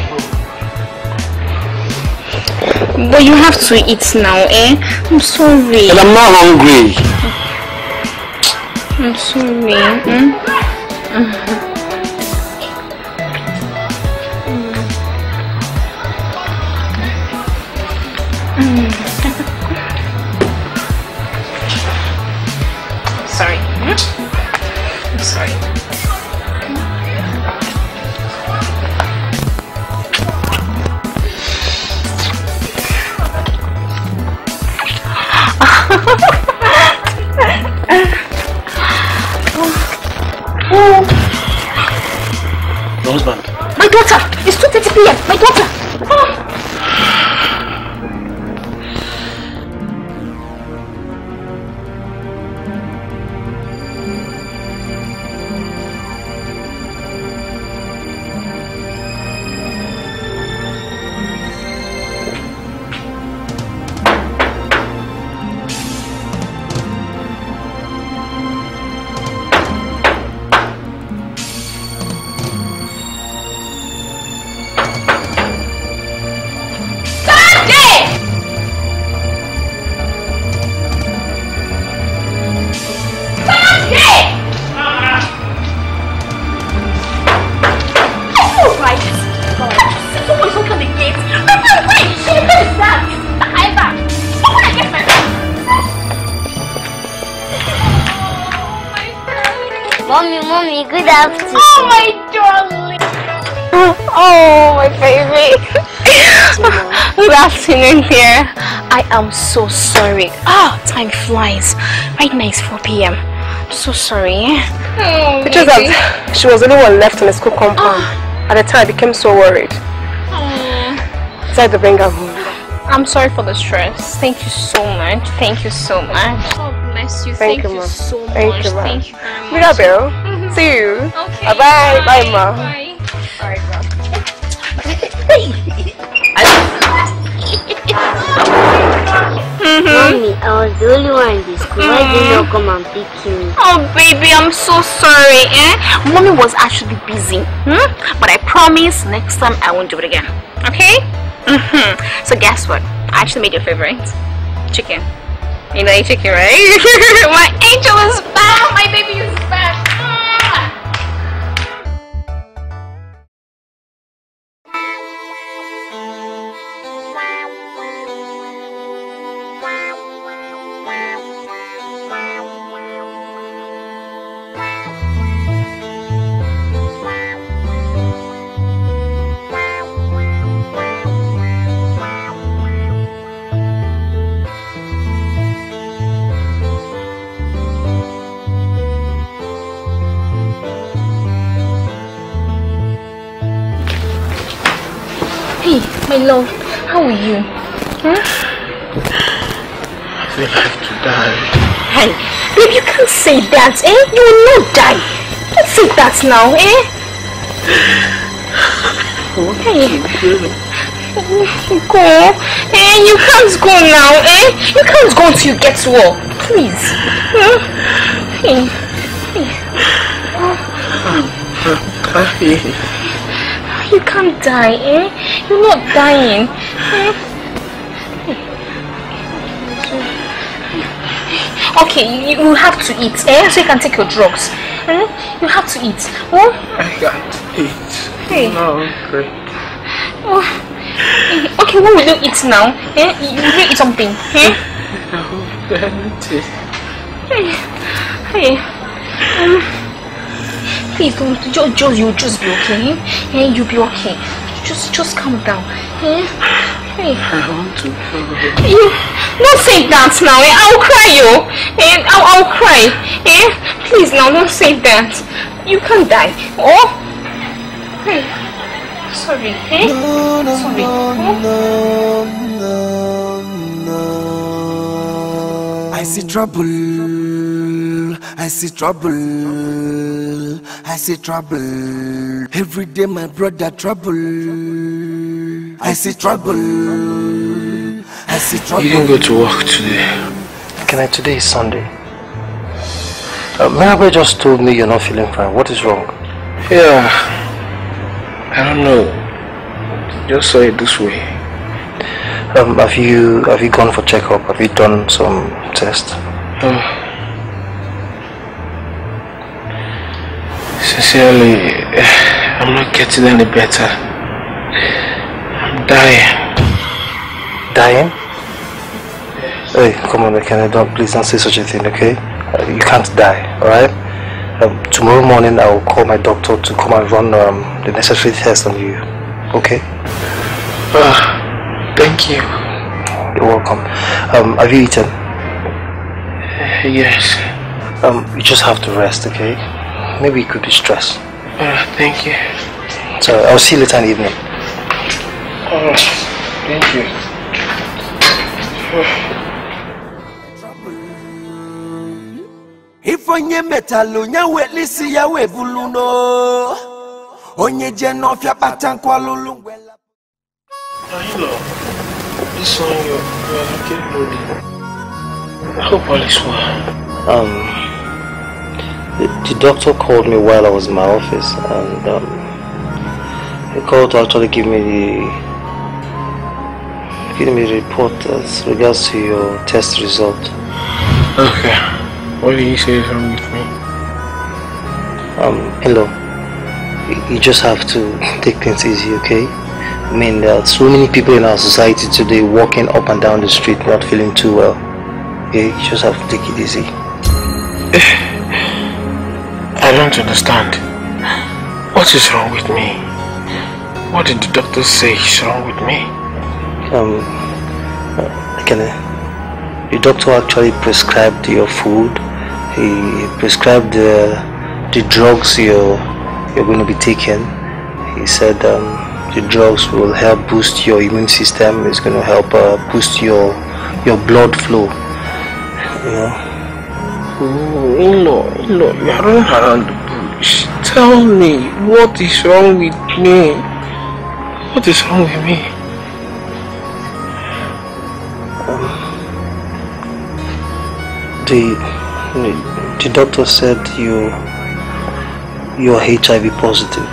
But you have to eat now, eh? I'm sorry. And I'm not hungry. I'm sorry. Mm? Mm. Mm. Sorry. Mm? I'm sorry. Your husband. My daughter! It's two thirty p m My daughter! Oh. Here. I am so sorry. Ah, oh, time flies. Right now it's four p m I'm so sorry. Oh, it was that she was the only one left in the school compound. Oh. At the time, I became so worried. Oh. Try to bring her home. I'm sorry for the stress. Thank you so much. Thank you so much. God bless you. Thank, Thank you, you so much. Thank you, Thank you very much. Mirabel, mm-hmm. see you. Okay. Bye-bye. Bye, bye, bye, ma. Bye. All right, bro. Mommy, I was the only one in this school. Why did you not come and pick me? Oh, baby, I'm so sorry. Eh? Mommy was actually busy. Hmm? But I promise next time I won't do it again. Okay? Mm-hmm. So guess what? I actually made your favorite chicken. You know you chicken, right? My angel is back. My baby is back. My love, how are you? Huh? I feel like to die. Hey, babe, you can't say that, eh? You will not die. Don't say that now, eh? What hey. Go. Eh, you can't go now, eh? You can't go until you get to work. Please. Huh? Hey. Hey. Oh. You can't die, eh? You're not dying. Eh? Okay, you, you have to eat, eh? So you can take your drugs. Eh? You have to eat. Oh? I can't eat. Hey. No, great. Oh. Okay, what will you eat now? Eh? You will eat something. Eh? No, plenty. Hey. Hey. Um. Please don't, just, just, you'll just be okay. Hey, you'll be okay. Just, just calm down. Hey, hey. I want to cry. You, don't say that now. Eh? I'll cry, yo. Eh? I'll, I'll cry. Eh? Please, now, don't say that. You can't die. Oh. Hey. Sorry. Hey. Sorry. Oh. I see trouble. I see trouble, I see trouble, every day my brother trouble, I see trouble, I see trouble. You didn't go to work today. Can I, today is Sunday. Uh, Mirabel just told me you're not feeling fine. What is wrong? Yeah, I don't know. Just saw it this way. Um, have you, have you gone for checkup? Have you done some tests? Um, Sincerely, I'm not getting any better. I'm dying. Dying? Yes. Hey, come on, Ekene, don't, please don't say such a thing, okay? Uh, you can't die, alright? Um, tomorrow morning, I will call my doctor to come and run um, the necessary tests on you, okay? Uh, thank you. You're welcome. Um, have you eaten? Uh, yes. Um, you just have to rest, okay? Maybe it could be stress. Uh, thank you. So I'll see you later in the evening. Oh, thank you. If onye metal onya wetli si ya webulu no. Onye jeno fya patan kwa lulu. Hello. This one you are looking lonely. I hope all is well. Um. The doctor called me while I was in my office, and um, he called to actually give me the give me the report as regards to your test result. Okay. What did he say is wrong with me? Um, hello. You just have to take things easy, okay? I mean, there are so many people in our society today walking up and down the street not feeling too well. Okay? You just have to take it easy. I don't understand. What is wrong with me? What did the doctor say is wrong with me? Um, can I, the doctor actually prescribed your food. He prescribed the, the drugs you're, you're going to be taking. He said um, the drugs will help boost your immune system. It's going to help uh, boost your your blood flow, you know. Ilo, Ilo, you are running around the bush. Tell me, what is wrong with me? What is wrong with me? Um, the, the doctor said you, you are H I V positive.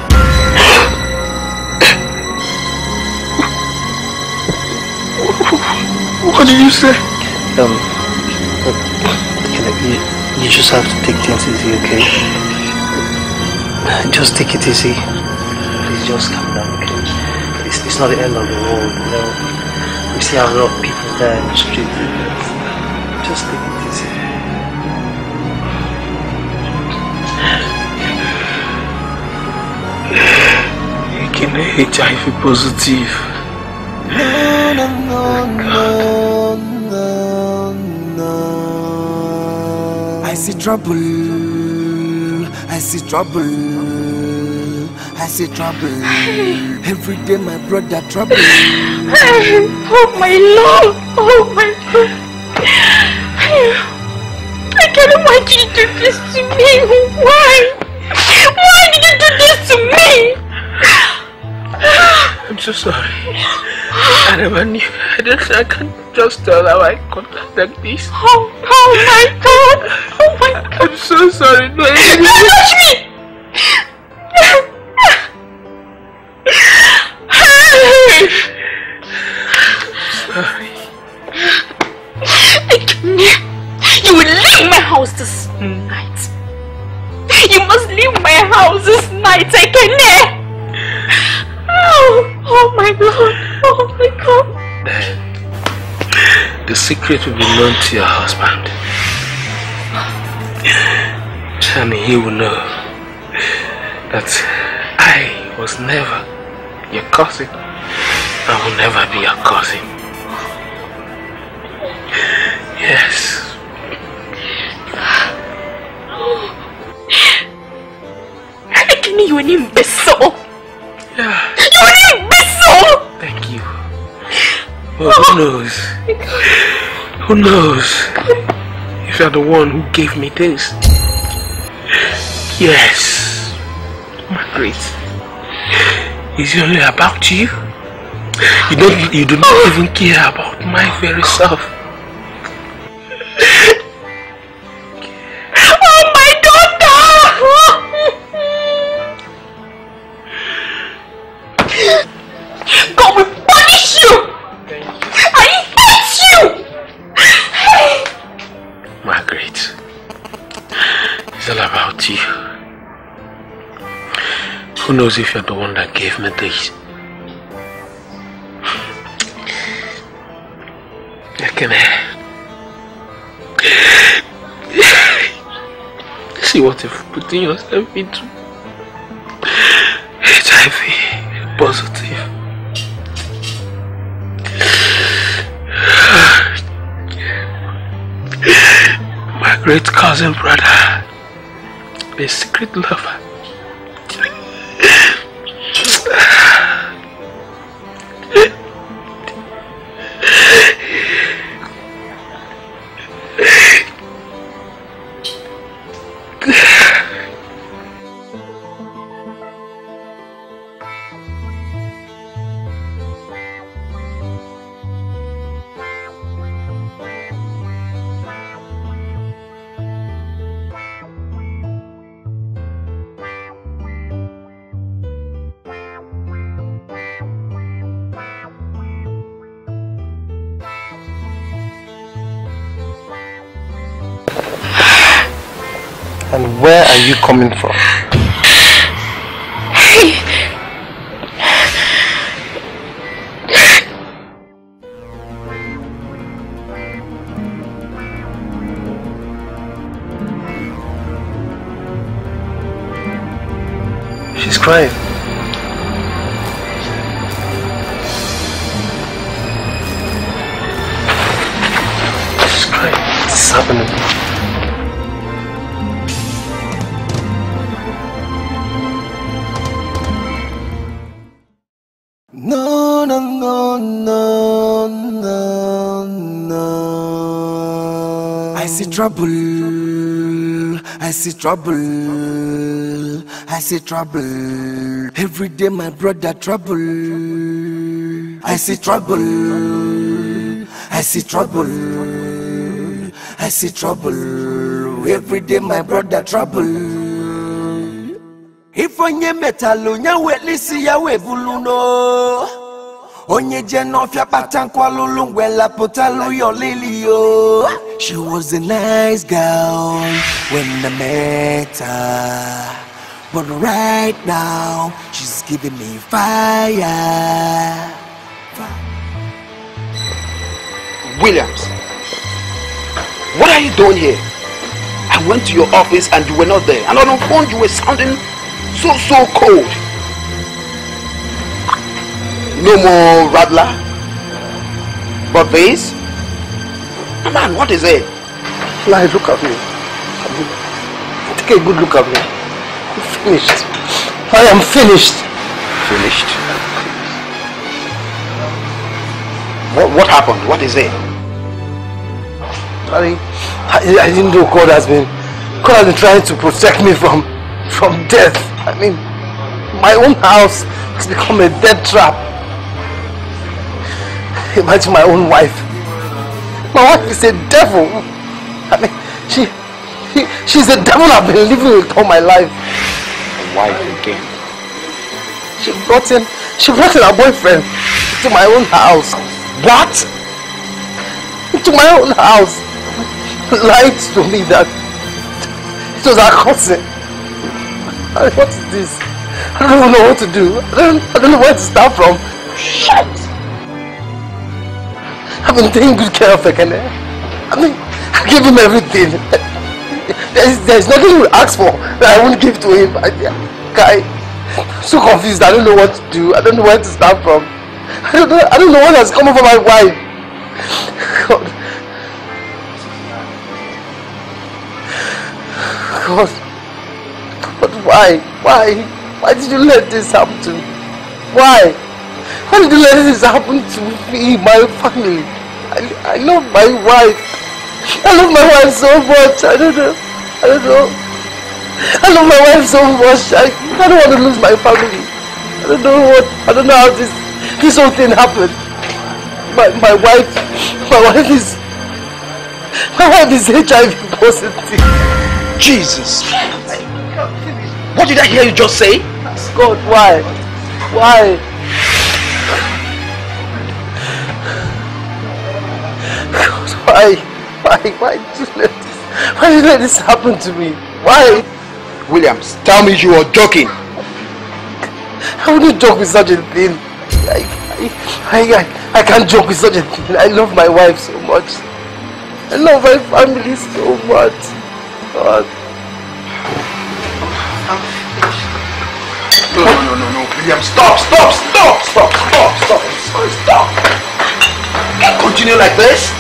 What did you say? Um, you, You just have to take things easy, okay? Just take it easy. Please just calm down, okay? It's, it's not the end of the world, you know? We see a lot of people there in the street. Just take it easy. You can hate H I V positive. Oh, God. I see trouble, I see trouble, I see trouble. Every day my brother trouble. Oh my Lord, oh my God. I can't imagine you do this to me. Why? Why did you do this to me? I'm so sorry. I never knew. I, just, I can't just tell how I contact like this. Oh, oh my God. Oh my God. I'm so sorry. No, don't touch me! Hey. Sorry. You will leave my house this night. You must leave my house this night, Ekene. Oh, oh my God. Oh my God. The secret will be known to your husband. And he will know that I was never your cousin. I will never be your cousin. Yes. I can hear you an imbecile. Yeah. You an imbecile! Thank you. Well, who knows? Who knows? You are the one who gave me this. Yes, Margaret. It's only about you. You don't. You do not even care about my very self. Oh my daughter! God will punish you. I hate you. Margaret, it's all about you. Who knows if you're the one that gave me this? Ekene, see what you've put in yourself into. H I V positive. My great cousin brother, the secret lover. Where are you coming from? Hey. She's crying. She's crying. What's happening? see trouble, I see trouble, I see trouble. Every day my brother trouble. I see trouble, I see trouble, I see trouble. Every day my brother trouble. If onye metalu nya welisi ya webuluno onye jenofia patanko lulungwela potalu yo lilio. She was a nice girl when I met her, but right now she's giving me fire. Williams, what are you doing here? I went to your office and you were not there, and on the phone you were sounding So, so cold. No more rattler. But this? Man, what is it? Larry, look at me. Take a good look at me. I'm finished. I am finished. Finished. What, what happened? What is it? Larry, I, I didn't know God has been... God has been trying to protect me from, from death. I mean, my own house has become a death trap. Imagine my own wife. My wife is a devil. I mean, she, she she's a devil I've been living with all my life. My wife again. She brought in, she brought in her boyfriend to my own house. What? To my own house. Lied to me that it was her cousin. What is this? I don't know what to do. I don't, I don't know where to start from. Shit! I've been taking good care of Ekene. I mean, I give him everything. There's, there's nothing he asks for that I won't give to him. I, I'm so confused. I don't know what to do. I don't know where to start from. I don't know, I don't know what has come over my wife. God. God. But why? Why? Why did you let this happen to me? Why? Why did you let this happen to me, my family? I, I love my wife. I love my wife so much. I don't know. I don't know. I love my wife so much. I, I don't want to lose my family. I don't know what. I don't know how this this whole thing happened. My my wife. My wife is. My wife is H I V positive. Jesus. What did I hear you just say? God, why? Why? God, why? Why? Why did you let this, why did you let this happen to me? Why? Williams, tell me you are joking. I wouldn't joke with such a thing. I, I, I, I can't joke with such a thing. I love my wife so much. I love my family so much. God. No, no, no, no, William, stop, stop, stop, stop, stop, stop, stop, stop. Can't continue like this.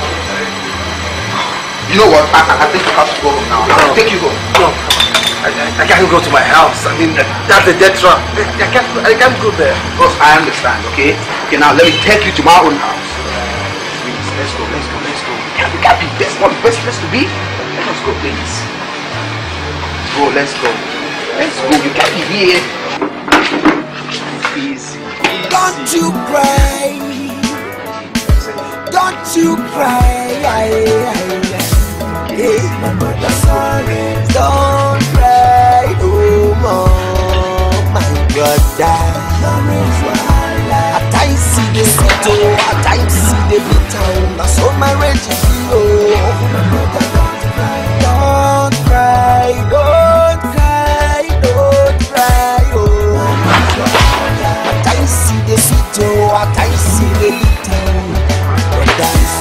You know what? I, I think you have to go home now. I think you go. No. I, I can't go to my house. I mean, that's a death trap. I can't, I can't go there. Because I understand, okay? Okay, now let me take you to my own house. Please, let's go, let's go, let's go. We can't, we can't be there. It's not the best place to be. Let us go, please. Go, let's go. Let's go, you can't be here. Easy, easy. Don't you cry. Don't you cry. Hey, my mother's sorry. Don't cry. Oh, mom, my brother. At times see the city, at times see the big town. That's all my rage is low. My brother, don't cry. Don't cry. Don't cry. Don't cry. I see the little, but that's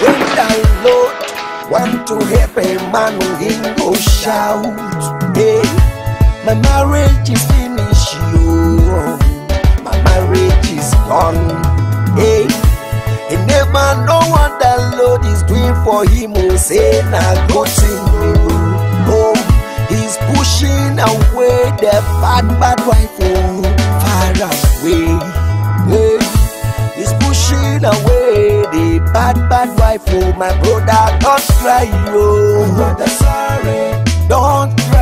when down Lord want to help a man in go shout. Hey, my marriage is finished, you. My marriage is gone. Hey, he never know what the Lord is doing for him. He say na go to him. Oh, he's pushing away the bad bad wife. Away, he's pushing away the bad, bad wife. Oh, my brother, don't cry, oh. Brother, sorry. Don't cry.